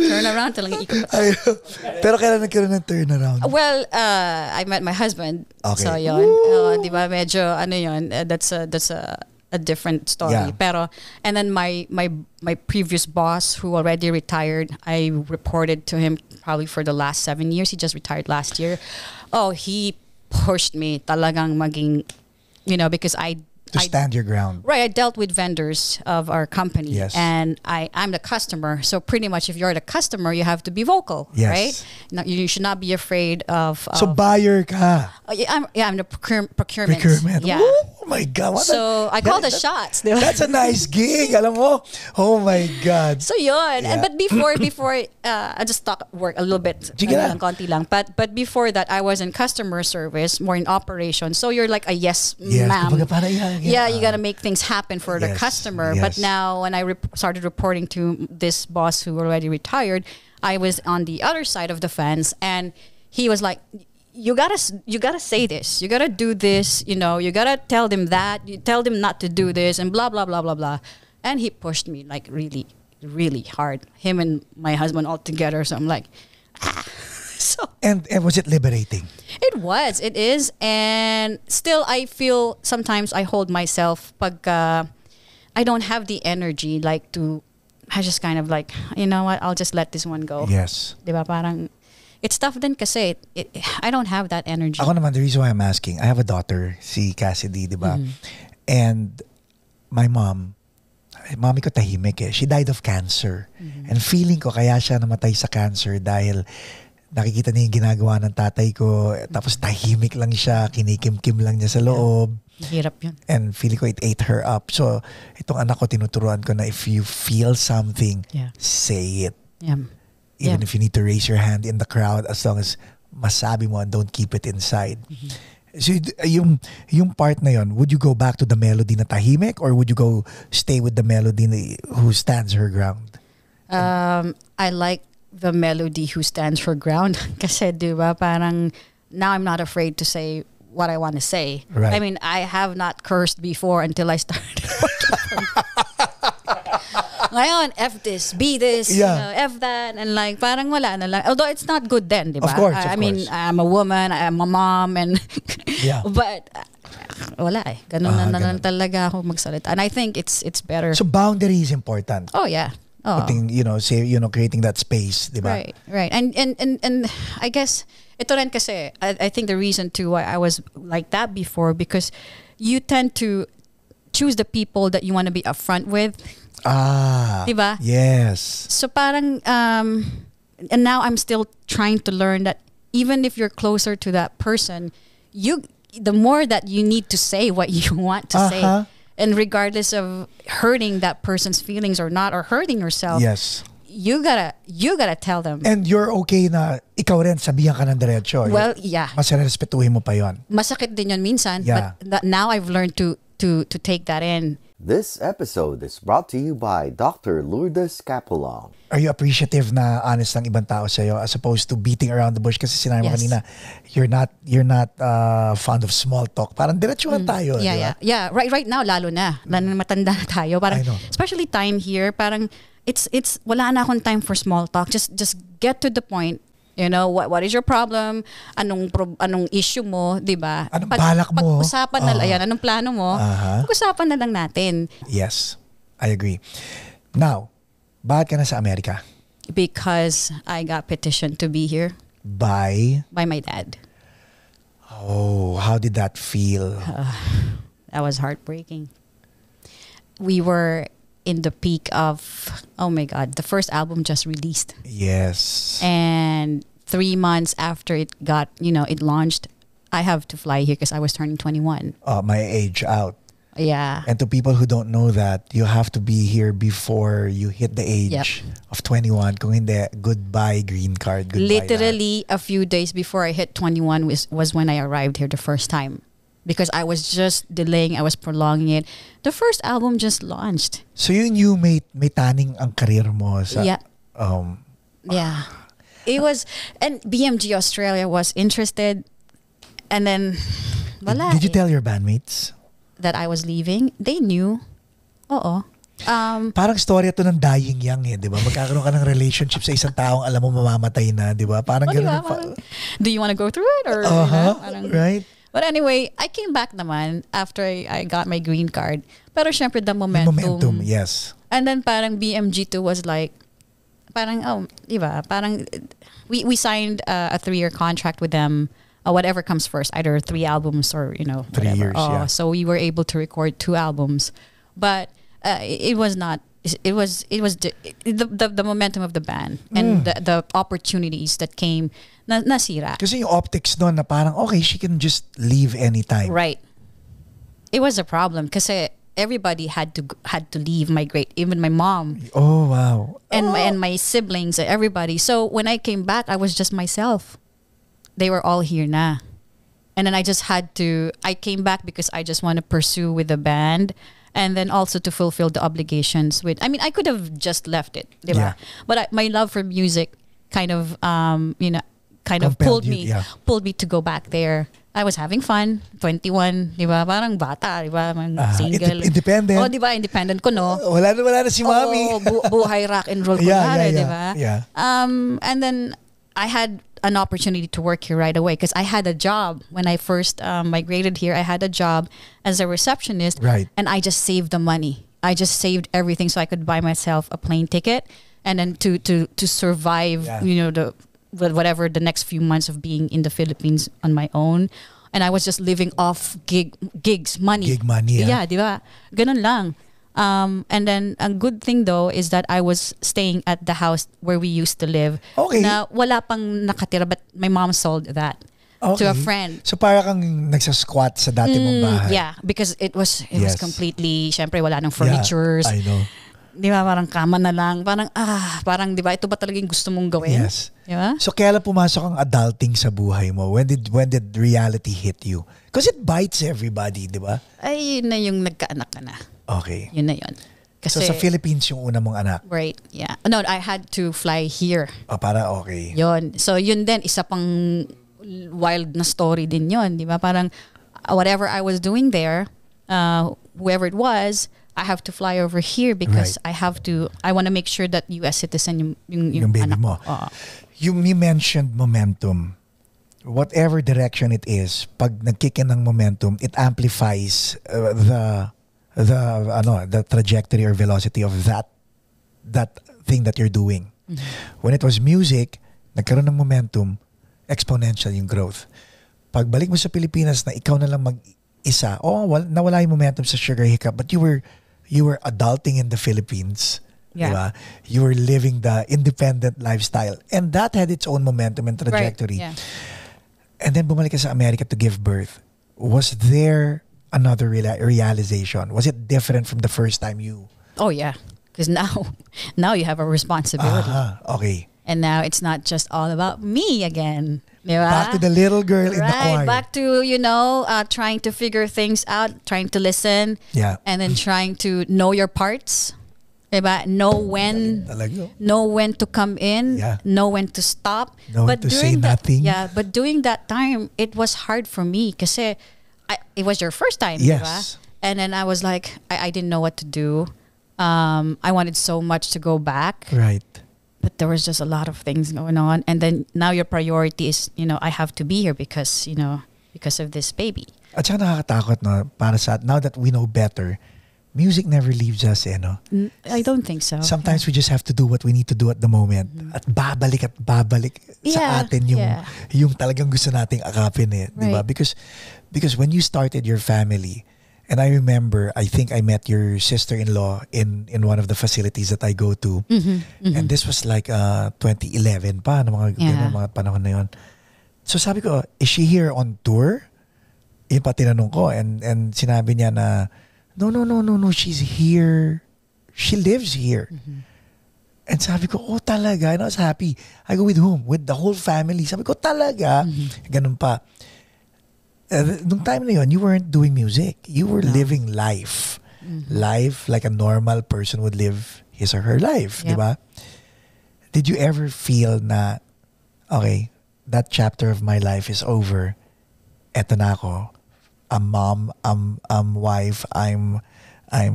Turnaround talaga ikot. Pero kailan nagkaroon ng turnaround? Well, I met my husband. Okay. So yun, diba, medyo ano yun, that's a different story. Yeah. Pero, and then my previous boss who already retired, I reported to him probably for the last 7 years. He just retired last year. Oh, he pushed me talagang maging, you know, because I stand your ground. Right. I dealt with vendors of our company. Yes. And I'm the customer. So pretty much if you're the customer, you have to be vocal. Yes. Right? No, you should not be afraid of... So buyer ka. I'm the procurement. Procurement. Yeah. Oh my God. So I call the shots. That's a nice gig. Alam mo? Oh my God. So yun. Yeah. And, but before, I just talk work a little bit. Konti lang. But before that, I was in customer service, more in operations. So you're like a yes. ma'am. Yeah, you got to make things happen for the customer. Yes. But now when I started reporting to this boss who already retired, I was on the other side of the fence, and he was like, you gotta say this, you gotta do this, you know, you gotta tell them that, you tell them not to do this, and blah, blah, blah, blah, blah. And he pushed me like really, really hard, him and my husband all together. So I'm like, ah. So, and was it liberating? It was. It is. And still, I feel sometimes I hold myself. Pagka I don't have the energy like to. I just kind of like, you know what? I'll just let this one go. Yes. Diba parang it's tough then kasi I don't have that energy. Ako naman, the reason why I'm asking, I have a daughter, si Cassidy, diba? Mm-hmm. And my mom, mami ko tahimik eh. She died of cancer. Mm-hmm. And feeling ko kaya siya namatay sa cancer dahil nakikita niya yung ginagawa ng tatay ko, tapos tahimik lang siya, kinikim-kim lang niya sa loob. Hirap yun. And feeling ko it ate her up. So, itong anak ko, tinuturuan ko na if you feel something, say it. Yeah. Even if you need to raise your hand in the crowd, as long as masabi mo and don't keep it inside. Mm-hmm. So, yung part na yun, would you go back to the melody na tahimik, or would you go stay with the melody na, who stands her ground? I like the melody who stands for ground. Kasi diba parang now I'm not afraid to say what I want to say. Right. I mean, I have not cursed before until I started. Ngayon, F this, B this, you know, F that, and like parang wala na lang. Although it's not good then, diba? Of course, of course. I mean, I'm a woman, I'm a mom, and but wala eh. Ganun na lang talaga ako magsalita. And I think it's better. So boundary is important. Oh yeah. Oh. Putting, you know, say, you know, creating that space, diba? Right, right. And I guess ito rin kasi I think the reason too why I was like that before, because you tend to choose the people that you want to be upfront with. Ah. Diba? Yes. So parang and now I'm still trying to learn that even if you're closer to that person, the more that you need to say what you want to say. And regardless of hurting that person's feelings or not, or hurting yourself, you gotta tell them. And you're okay na ikaw rin sabihan ka ng diretso. Well, yeah. Mas respetuhin mo pa yon. Masakit din yon minsan, but now I've learned to take that in. This episode is brought to you by Dr. Lourdes Capulong. Are you appreciative na honest ng ibang tao sa'yo as opposed to beating around the bush? Kasi sinabi mo kanina, you're not fond of small talk. Parang diretsuhan tayo. Yeah. Right now, lalo na. Lalo na matanda na tayo. Parang, especially time here, parang it's wala na akong time for small talk. Just get to the point. You know, what is your problem? Anong issue mo, diba? Anong balak mo? Pag-usapan na lang, ayan, anong plano mo? Pag-usapan na lang natin. Yes, I agree. Now, bakit ka na sa Amerika? Because I got petitioned to be here. By my dad. Oh, how did that feel? That was heartbreaking. We were in the peak of, oh my God, the first album just released. Yes. And 3 months after it got, you know, it launched, I have to fly here because I was turning 21. My age out. Yeah. And to people who don't know that, you have to be here before you hit the age of 21. Kung hindi, goodbye green card. Goodbye. Literally a few days before I hit 21 was when I arrived here the first time. Because I was just delaying, I was prolonging it. The first album just launched. So you knew may taning ang career mo sa... It was... And BMG Australia was interested. And then, wala. Did you tell your bandmates that I was leaving? They knew. Oo. Parang story ito ng dying young eh, di ba? Magkakaroon ka ng relationship sa isang taong alam mo mamamatay na, di ba? Parang gano'n. Do you want to go through it? Or, you know, right? But anyway, I came back naman after I got my green card. Pero syempre, the momentum. The momentum, yes. And then parang BMG2 was like, parang, oh, di ba? Parang, we signed a 3-year contract with them. Whatever comes first, either 3 albums or, you know, whatever. 3 years, yeah. So we were able to record 2 albums. But... it was not. It was the momentum of the band and the opportunities that came. Nasira. Kasi yung optics doon na parang okay, she can just leave anytime. Right. It was a problem kasi everybody had to leave. Even my mom. Oh wow. And my siblings, everybody. So when I came back, I was just myself. They were all here na, and then I just had to. I came back because I just want to pursue with the band. And then also to fulfill the obligations with, I mean, I could have just left it, yeah. But my love for music kind of, you know, kind of pulled me to go back there. I was having fun, 21, diba? Parang bata, diba? Single. Independent. Oh, diba? Independent ko, no? Wala na si mami. Buhay rock and roll ko na, diba? And then I had an opportunity to work here right away because I had a job when I first migrated here. I had a job as a receptionist, right? And I just saved the money. I just saved everything so I could buy myself a plane ticket and then to survive, you know, whatever the next few months of being in the Philippines on my own. And I was just living off gigs, money. Gig money, yeah, diba? Ganun lang. And then a good thing though is that I was staying at the house where we used to live. Okay. Na wala pang nakatira, but my mom sold that to a friend. So para kang nagsasquat sa dati mong bahay. Yeah, because it was completely, syempre wala nang furnitures. Yeah, I know. Di ba, parang kama na lang, parang parang di ba ito ba talagang gusto mong gawin? Yes. Di ba? So kailan pumasok ang adulting sa buhay mo? When did reality hit you? Because it bites everybody, di ba? Ay, yun na yung nagkaanak ka na. Okay. Yun na yun. Kasi, so sa Philippines yung una mong anak? Right, yeah. No, I had to fly here. Oh, para okay. Yun. So yun din, isa pang wild na story din yun. Di ba? Parang whatever I was doing there, whoever it was, I have to fly over here because I want to make sure that US citizen yung baby anak mo. You mentioned momentum. Whatever direction it is, pag nagkikin ng momentum, it amplifies the trajectory or velocity of that thing that you're doing. Mm-hmm. When it was music, nagkaroon ng momentum, exponential yung growth. Pagbalik mo sa Pilipinas na ikaw na lang mag-isa, nawala yung momentum sa Sugar Hiccup, but you were adulting in the Philippines. Yeah. Diba? You were living the independent lifestyle. And that had its own momentum and trajectory. Right. Yeah. And then bumalik ka sa America to give birth. Was there another realization? Was it different from the first time you? Oh yeah, because now you have a responsibility. Okay. And now it's not just all about me again. Diba? Back to the little girl in the corner. Back to, you know, trying to figure things out, trying to listen, and then trying to know your parts. Diba? Know when to come in, know when to stop. Know when to say nothing. Yeah, but during that time, it was hard for me kasi it was your first time, yes. Diba? And then I was like, I didn't know what to do. I wanted so much to go back, right? But there was just a lot of things going on. And then now your priority is, you know, I have to be here because, you know, because of this baby. At saka nakakatakot, no? Para sa now that we know better, music never leaves us, eh, no? I don't think so. Sometimes we just have to do what we need to do at the moment. At babalik sa atin yung talagang gusto nating akapin, eh, diba? Because when you started your family, and I remember, I think I met your sister-in-law in one of the facilities that I go to. And this was like 2011 pa, mga panahon na yun. So sabi ko, is she here on tour? Yung pa tinanong ko. And sinabi niya na, no, she's here. She lives here. And sabi ko, oh talaga. And I was happy. I go, with whom? With the whole family. Sabi ko, talaga. Ganun pa. Nung time na yun, you weren't doing music. You were living life. Life like a normal person would live his or her life. Yep. Diba? Did you ever feel na, okay, that chapter of my life is over eto na ako. I'm mom, I'm wife, I'm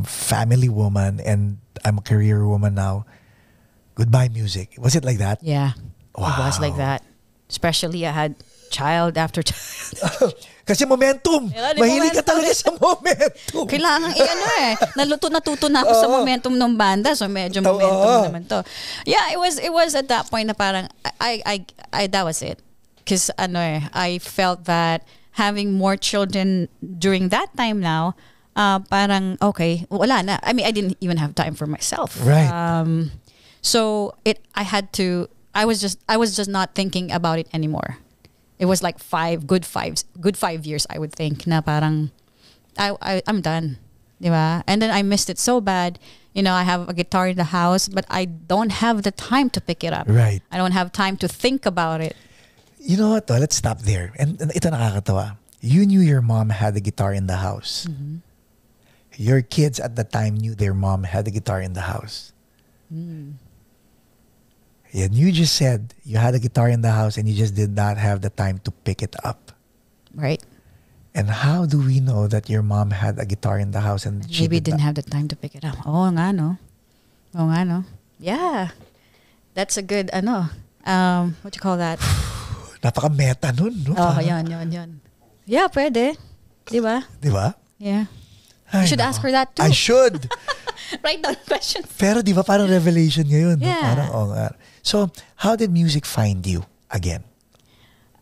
family woman, and I'm a career woman now. Goodbye music. Was it like that? Yeah. Wow. It was like that. Especially I had child after child. Kasi momentum. Mahilig ka talaga sa momentum. Kailangan i-ano eh. Natuto na ako sa momentum ng banda. So medyo momentum naman to. Yeah, it was at that point na parang I that was it. Because ano eh, I felt that having more children during that time now, parang okay, wala na. I mean, I didn't even have time for myself. Right. So I was just not thinking about it anymore. It was like good five years, I would think, na parang, I'm done, diba? And then I missed it so bad. You know, I have a guitar in the house, but I don't have the time to pick it up. Right. I don't have time to think about it. You know what, let's stop there. And ito nakakatawa. You knew your mom had a guitar in the house. Mm-hmm. Your kids at the time knew their mom had a guitar in the house. Mm. And you just said you had a guitar in the house and you just did not have the time to pick it up. Right. And how do we know that your mom had a guitar in the house and she maybe didn't have the time to pick it up? Oh, nga no. Oh, nga no. Yeah. That's a good, ano, what do you call that? Napaka-meta nun, no? Oh, yun. Yeah, pwede. Diba? Yeah. You should ask her that too. I should. Write down questions. Pero di ba parang revelation ngayon? Yeah. No? Parang, oh, nga. So, how did music find you again?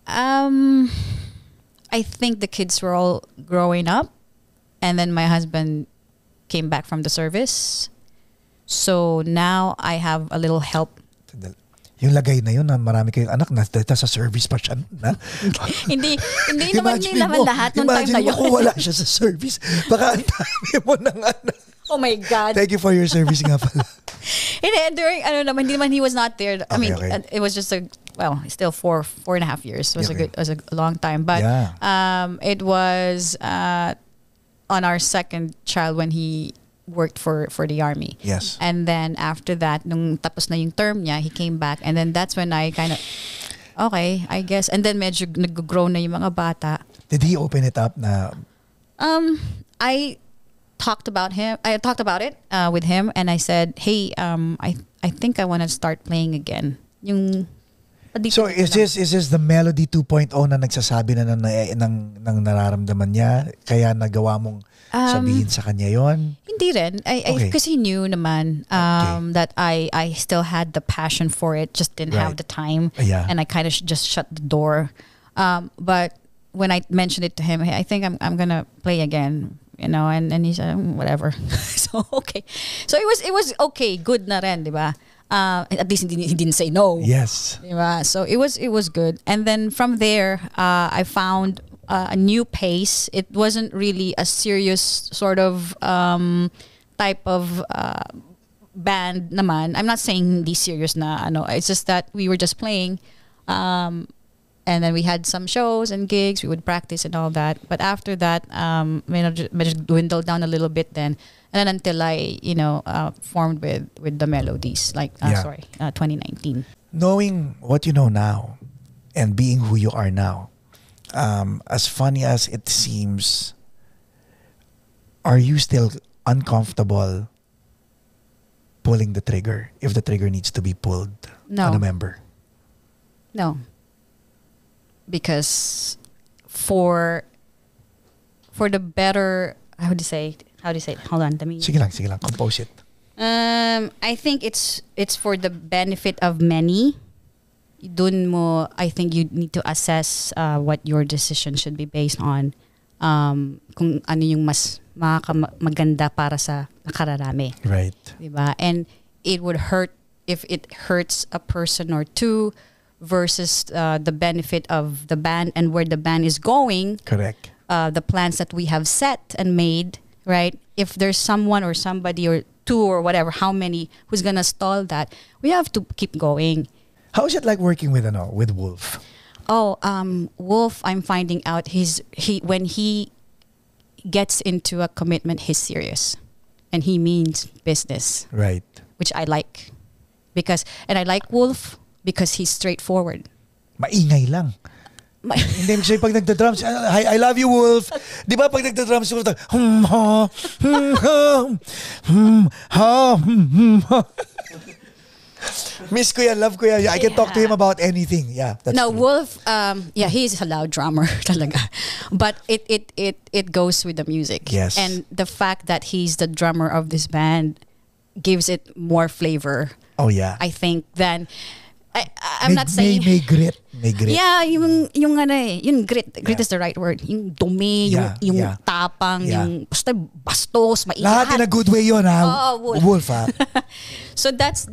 I think the kids were all growing up, and then my husband came back from the service. So now I have a little help. Yung lagay na yun na marami kayong anak na sa service pa siya na. hindi naman yun naman lahat ng time na yun. Imagine mo kung wala siya sa service, baka ang dami mo ng anak. Oh my God. Thank you for your service nga pala. And during, ano naman, hindi naman, he was not there. I mean, it was just a, well, still four and a half years. It was a long time. But yeah. It was on our second child when he worked for the army. Yes. And then after that, nung tapos na yung term niya, he came back. And then that's when I kind of, okay, I guess. And then medyo nag-grow na yung mga bata. Did he open it up na? I talked about him. I talked about it with him, and I said, "Hey, I think I want to start playing again." Yung so is this the Melody 2.0 na nagsasabi na ng nararamdaman niya kaya nagawa mong sabihin sa kanya yon? Hindi rin. Because he knew naman that I still had the passion for it, just didn't have the time, and I kind of just shut the door. But when I mentioned it to him, hey, I think I'm gonna play again, you know, and he said whatever. So okay, so it was okay, good na rin, diba? At least he didn't say no. Yes. So it was good. And then from there, I found a new pace. It wasn't really a serious sort of type of band naman. I'm not saying hindi serious na ano. It's just that we were just playing. And then we had some shows and gigs. We would practice and all that. But after that, just dwindled down a little bit then. And then until I, you know, formed with the Melodies, like, 2019. Knowing what you know now and being who you are now, as funny as it seems, are you still uncomfortable pulling the trigger if the trigger needs to be pulled on a member? No. Because for the better, how do you say it? Hold on, let me. Sige lang, compose it. I think it's for the benefit of many. Dun mo, I think you need to assess what your decision should be based on. Kung ano yung mas maganda para sa nakararami. Right. Diba? And it would hurt if it hurts a person or two, versus the benefit of the band and where the band is going. Correct. The plans that we have set and made, right? If there's someone or somebody or two or whatever, how many, who's going to stall that, we have to keep going. How is it like working with Wolf? Oh, Wolf, I'm finding out when he gets into a commitment, he's serious. And he means business. Right. Which I like. Because, and I like Wolf, because he's straightforward. Maingay lang. And then siya pag nagda-drums, I love you, Wolf. Di ba pag nagda-drums, siya pag, miss ko yan, love ko yan. I can talk to him about anything. Yeah, that's true. Wolf, yeah, he's a loud drummer talaga. But it goes with the music. Yes. And the fact that he's the drummer of this band gives it more flavor. Oh, yeah. I think than... I'm not saying may grit, may grit. Yeah, yung ano eh, yung grit. Grit is the right word. Yung dumi, yung tapang, yung basta bastos, maiiyak. Lahat in a good way yun, ha? Oh, Wolf, ha? So that's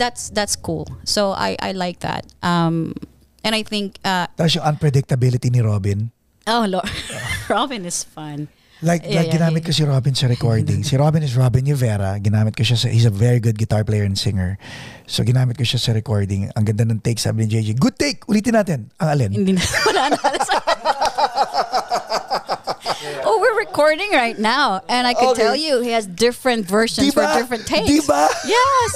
cool. So I like that. And I think that's yung unpredictability ni Robin. Oh Lord, Robin is fun. Like ginamit ko si Robin sa recording. Si Robin is Robin Rivera. Ginamit ko siya sa, he's a very good guitar player and singer. So ginamit ko siya sa recording. Ang ganda ng take, sabi ni JJ. Good take! Ulitin natin. Ang alin? Hindi na. Wala na. Oh, we're recording right now. And I can tell you, he has different versions for different takes. Diba? Yes!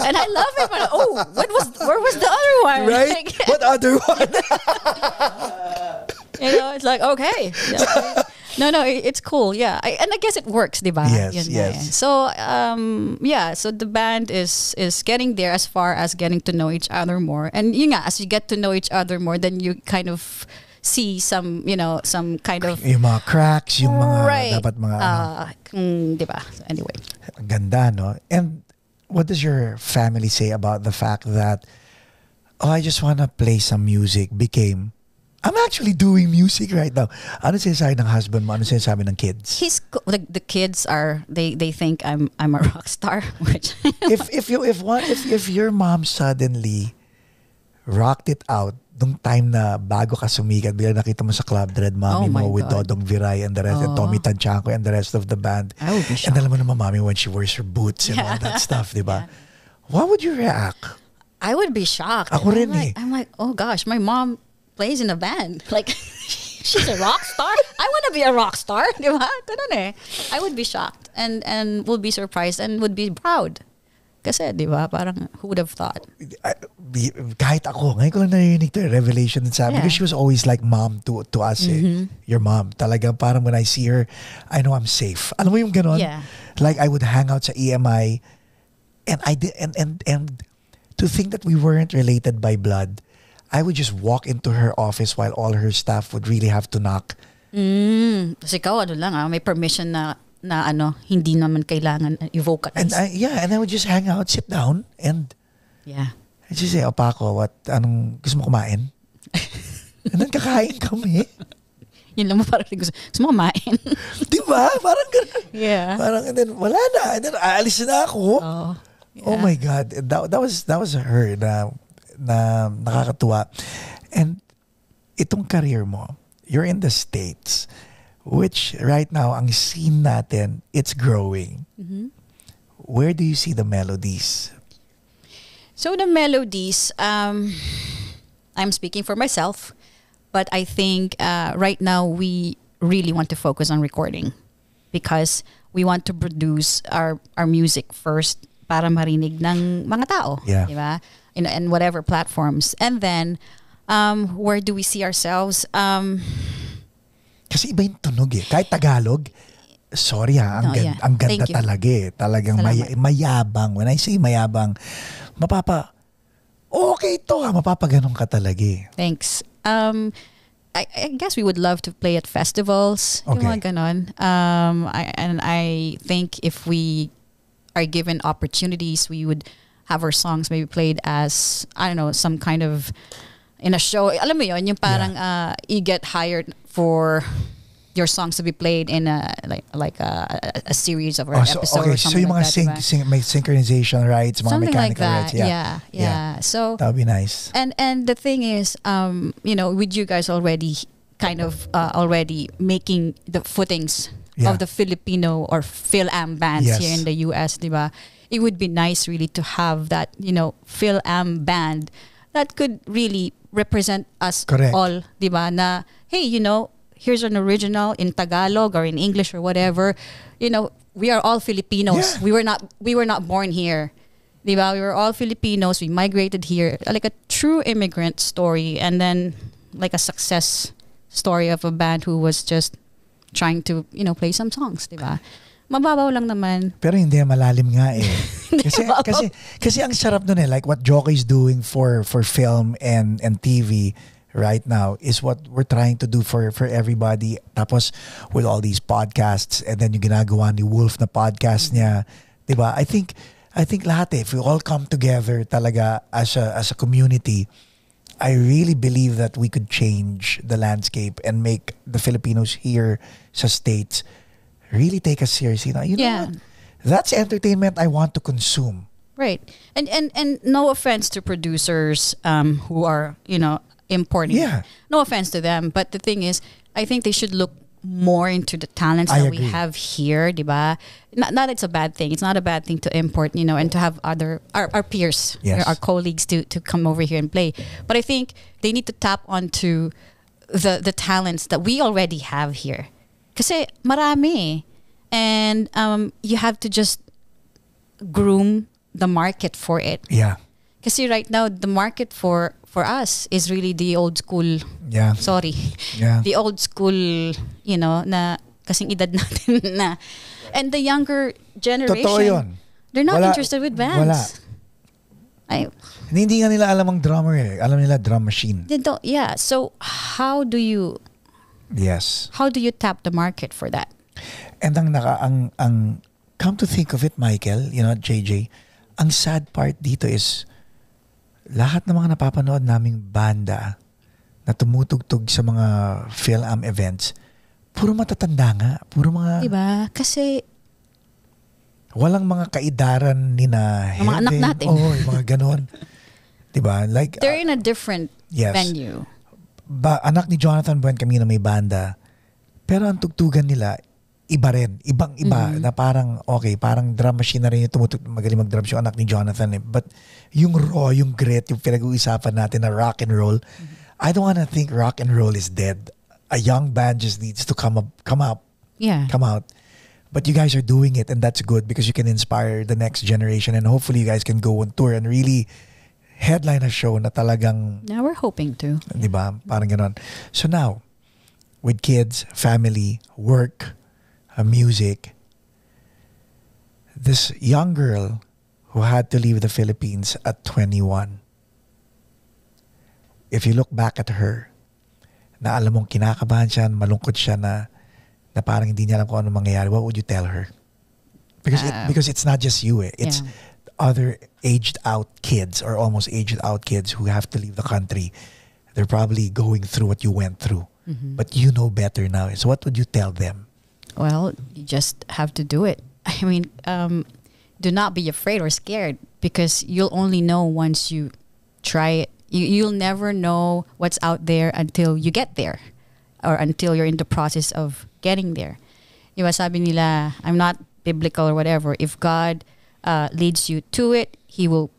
And I love it. But, where was the other one? Right? Like, what other one? You know, it's like, okay. No, it's cool. Yeah, and I guess it works, diba? Yes, yes. So, yeah. So the band is getting there as far as getting to know each other more, and you know, as you get to know each other more, then you kind of see some, you know, some kind of yung mga cracks, yung mga dapat mga diba? Anyway, ganda, no? And what does your family say about the fact that I just wanna play some music became? I'm actually doing music right now. Ano sinasabi ng husband mo? Ano sinasabi ng kids? The kids are they think I'm a rock star. Which if your mom suddenly rocked it out nung time na bago ka sumikat, bigla nakita mo sa Club Dread, mommy mo with Dodong Viray and the rest, and Tommy Tanchanko and the rest of the band. I would be shocked. And alam mo naman mommy when she wears her boots and all that stuff, diba? Yeah. What would you react? I would be shocked. Ako rin eh. I'm like, oh gosh, my mom plays in a band. Like, she's a rock star. I want to be a rock star. I would be shocked and would be surprised and would be proud. Kasi, diba, parang, who would have thought? Kahit ako, ngayon ko lang narinig to, revelation. Because she was always like mom to us. Eh. Your mom. Talaga, parang when I see her, I know I'm safe. Alam mo yung ganon? Yeah. Like, I would hang out sa EMI and I did, and to think that we weren't related by blood, I would just walk into her office while all her staff would really have to knock. Kasi ikaw, ano lang, may permission na ano, hindi naman kailangan i-vocalize. And I would just hang out, sit down, and I'd just say, oh, Paco, what, anong, gusto mo kumain? And then kakain kami. Yun lang mo parang gusto mo kumain. Diba? Parang ganun. Yeah. Parang, and then, wala na. And then, aalis na ako. Oh my God. That was her na nakakatuwa. And itong career mo, you're in the States, which right now, ang scene natin, it's growing. Where do you see the melodies? So the melodies, I'm speaking for myself, but I think right now we really want to focus on recording because we want to produce our music first para marinig ng mga tao. Yeah. Diba? And whatever platforms. And then, where do we see ourselves? Kasi iba yung tunog eh. Kahit Tagalog, sorry ha, ang ganda talaga eh. Talagang mayabang. When I say mayabang, okay to ha, mapapaganon ka talaga eh. Thanks. I guess we would love to play at festivals. Okay. Yung mga ganon. And I think if we are given opportunities, we would have our songs maybe played as, I don't know, some kind of, in a show. Alam mo yun, yung parang you get hired for your songs to be played in a, like a series of episode or something like that. So yung mga synchronization rights, mga something mechanical rights. Yeah. So that would be nice. And the thing is, you know, with you guys already kind of already making the footings of the Filipino or Phil-Am bands here in the US, diba? It would be nice really to have that, you know, Phil-Am band that could really represent us all, diba? Na, hey, you know, here's an original in Tagalog or in English or whatever. You know, we are all Filipinos. Yeah. We were not born here, diba? We were all Filipinos. We migrated here, like a true immigrant story, and then like a success story of a band who was just trying to, you know, play some songs, diba? Mababaw lang naman. Pero hindi malalim nga eh. kasi ang sarap dun eh, like what Jockey's doing for film and TV right now is what we're trying to do for everybody. Tapos with all these podcasts and then yung ginagawa ni Wolf na podcast niya, diba? I think lahat eh, if we all come together talaga as a community, I really believe that we could change the landscape and make the Filipinos here sa States really take us seriously. You know yeah. What? That's entertainment I want to consume. Right. And no offense to producers who are, you know, importing. Yeah. No offense to them. But the thing is, I think they should look more into the talents that we have here, diba? Not it's a bad thing. It's not a bad thing to import, you know, and to have other our peers, yes, our colleagues to come over here and play. But I think they need to tap onto the talents that we already have here. Kasi marami. And you have to just groom the market for it. Yeah. Kasi right now the market for us is really the old school. Yeah. Sorry. Yeah. The old school, you know, na kasing edad natin na. And the younger generation, totoo yun, they're not interested with bands. Wala. Ay, hindi nga nila alam ang drummer eh. Alam nila drum machine. They don't, yeah. So how do you yes. How do you tap the market for that? And ang come to think of it, Michael, you know, JJ, ang sad part dito is lahat ng mga napapanood naming banda na tumutugtog sa mga film events, puro matatanda nga, puro mga... Diba? Kasi... Walang mga kaidaran nina... Mga anak natin. Oo, mga ganon. Diba? Like, they're in a different yes. venue. Anak ni Jonathan Buen kami na may banda, pero ang tugtugan nila iba rin, ibang-iba na parang okay, parang drum machine na rin yung tumutugtog, magaling mag-drum yung anak ni Jonathan eh. But yung raw, yung grit, yung pinag-uusapan natin na rock and roll, I don't wanna think rock and roll is dead. A young band just needs to come up, yeah, come out. But you guys are doing it and that's good because you can inspire the next generation and hopefully you guys can go on tour and really headline a show na talagang... Now we're hoping to. Diba? Parang ganon. So now, with kids, family, work, music, this young girl who had to leave the Philippines at 21, if you look back at her, na alam mong kinakabahan siya, malungkot siya na parang hindi niya alam kung ano mangyayari, what would you tell her? Because, because it's not just you eh. It's yeah. other aged out kids or almost aged out kids who have to leave the country. They're probably going through what you went through. But you know better now. So what would you tell them? Well, you just have to do it. I mean, do not be afraid or scared because you'll only know once you try it. You'll never know what's out there until you get there or until you're in the process of getting there. Diba sabi nila, I'm not biblical or whatever. If God... leads you to it, he will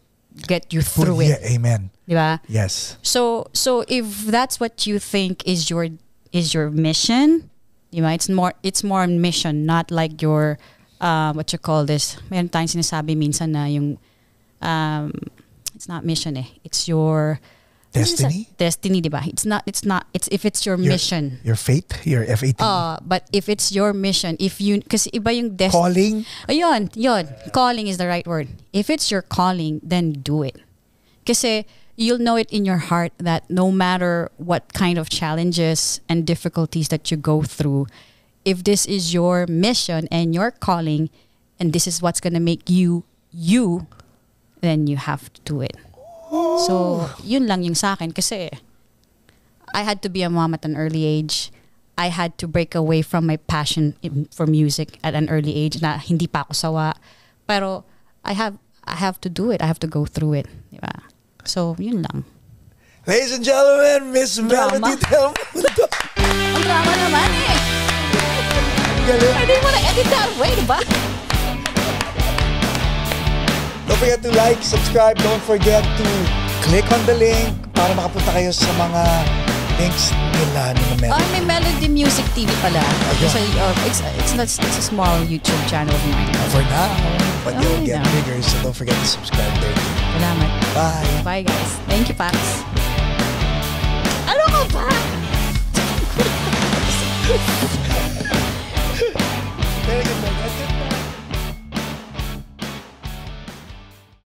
get you through it. Yeah, amen. Diba? Yes. So if that's what you think is your mission, diba? It's more a mission, not like your what you call this. Meron tayong sinasabi minsan na yung it's not mission eh. It's your destiny. Destiny, diba? It's if it's your mission. Your fate, your F-A-T. But if it's your mission, if you kasi iba yung destiny. Calling? Ayun, yun. Calling is the right word. If it's your calling, then do it. Kasi you'll know it in your heart that no matter what kind of challenges and difficulties that you go through, if this is your mission and your calling and this is what's gonna make you, then you have to do it. So, yun lang yung sa akin kasi I had to be a mom at an early age. I had to break away from my passion for music at an early age na hindi pa ako sawa. Pero I have to do it. I have to go through it. Diba? So, yun lang. Ladies and gentlemen, Miss Melody Del Mundo. Ang drama naman eh. I didn't want to edit that way, diba? Don't forget to like, subscribe. Don't forget to click on the link para makapunta kayo sa mga links nila ni Melody. Oh, may Melody Music TV pala. So, it's a small YouTube channel of mine. For now, but you'll get bigger, so don't forget to subscribe there. Salamat. Bye. Bye, guys. Thank you, Pax.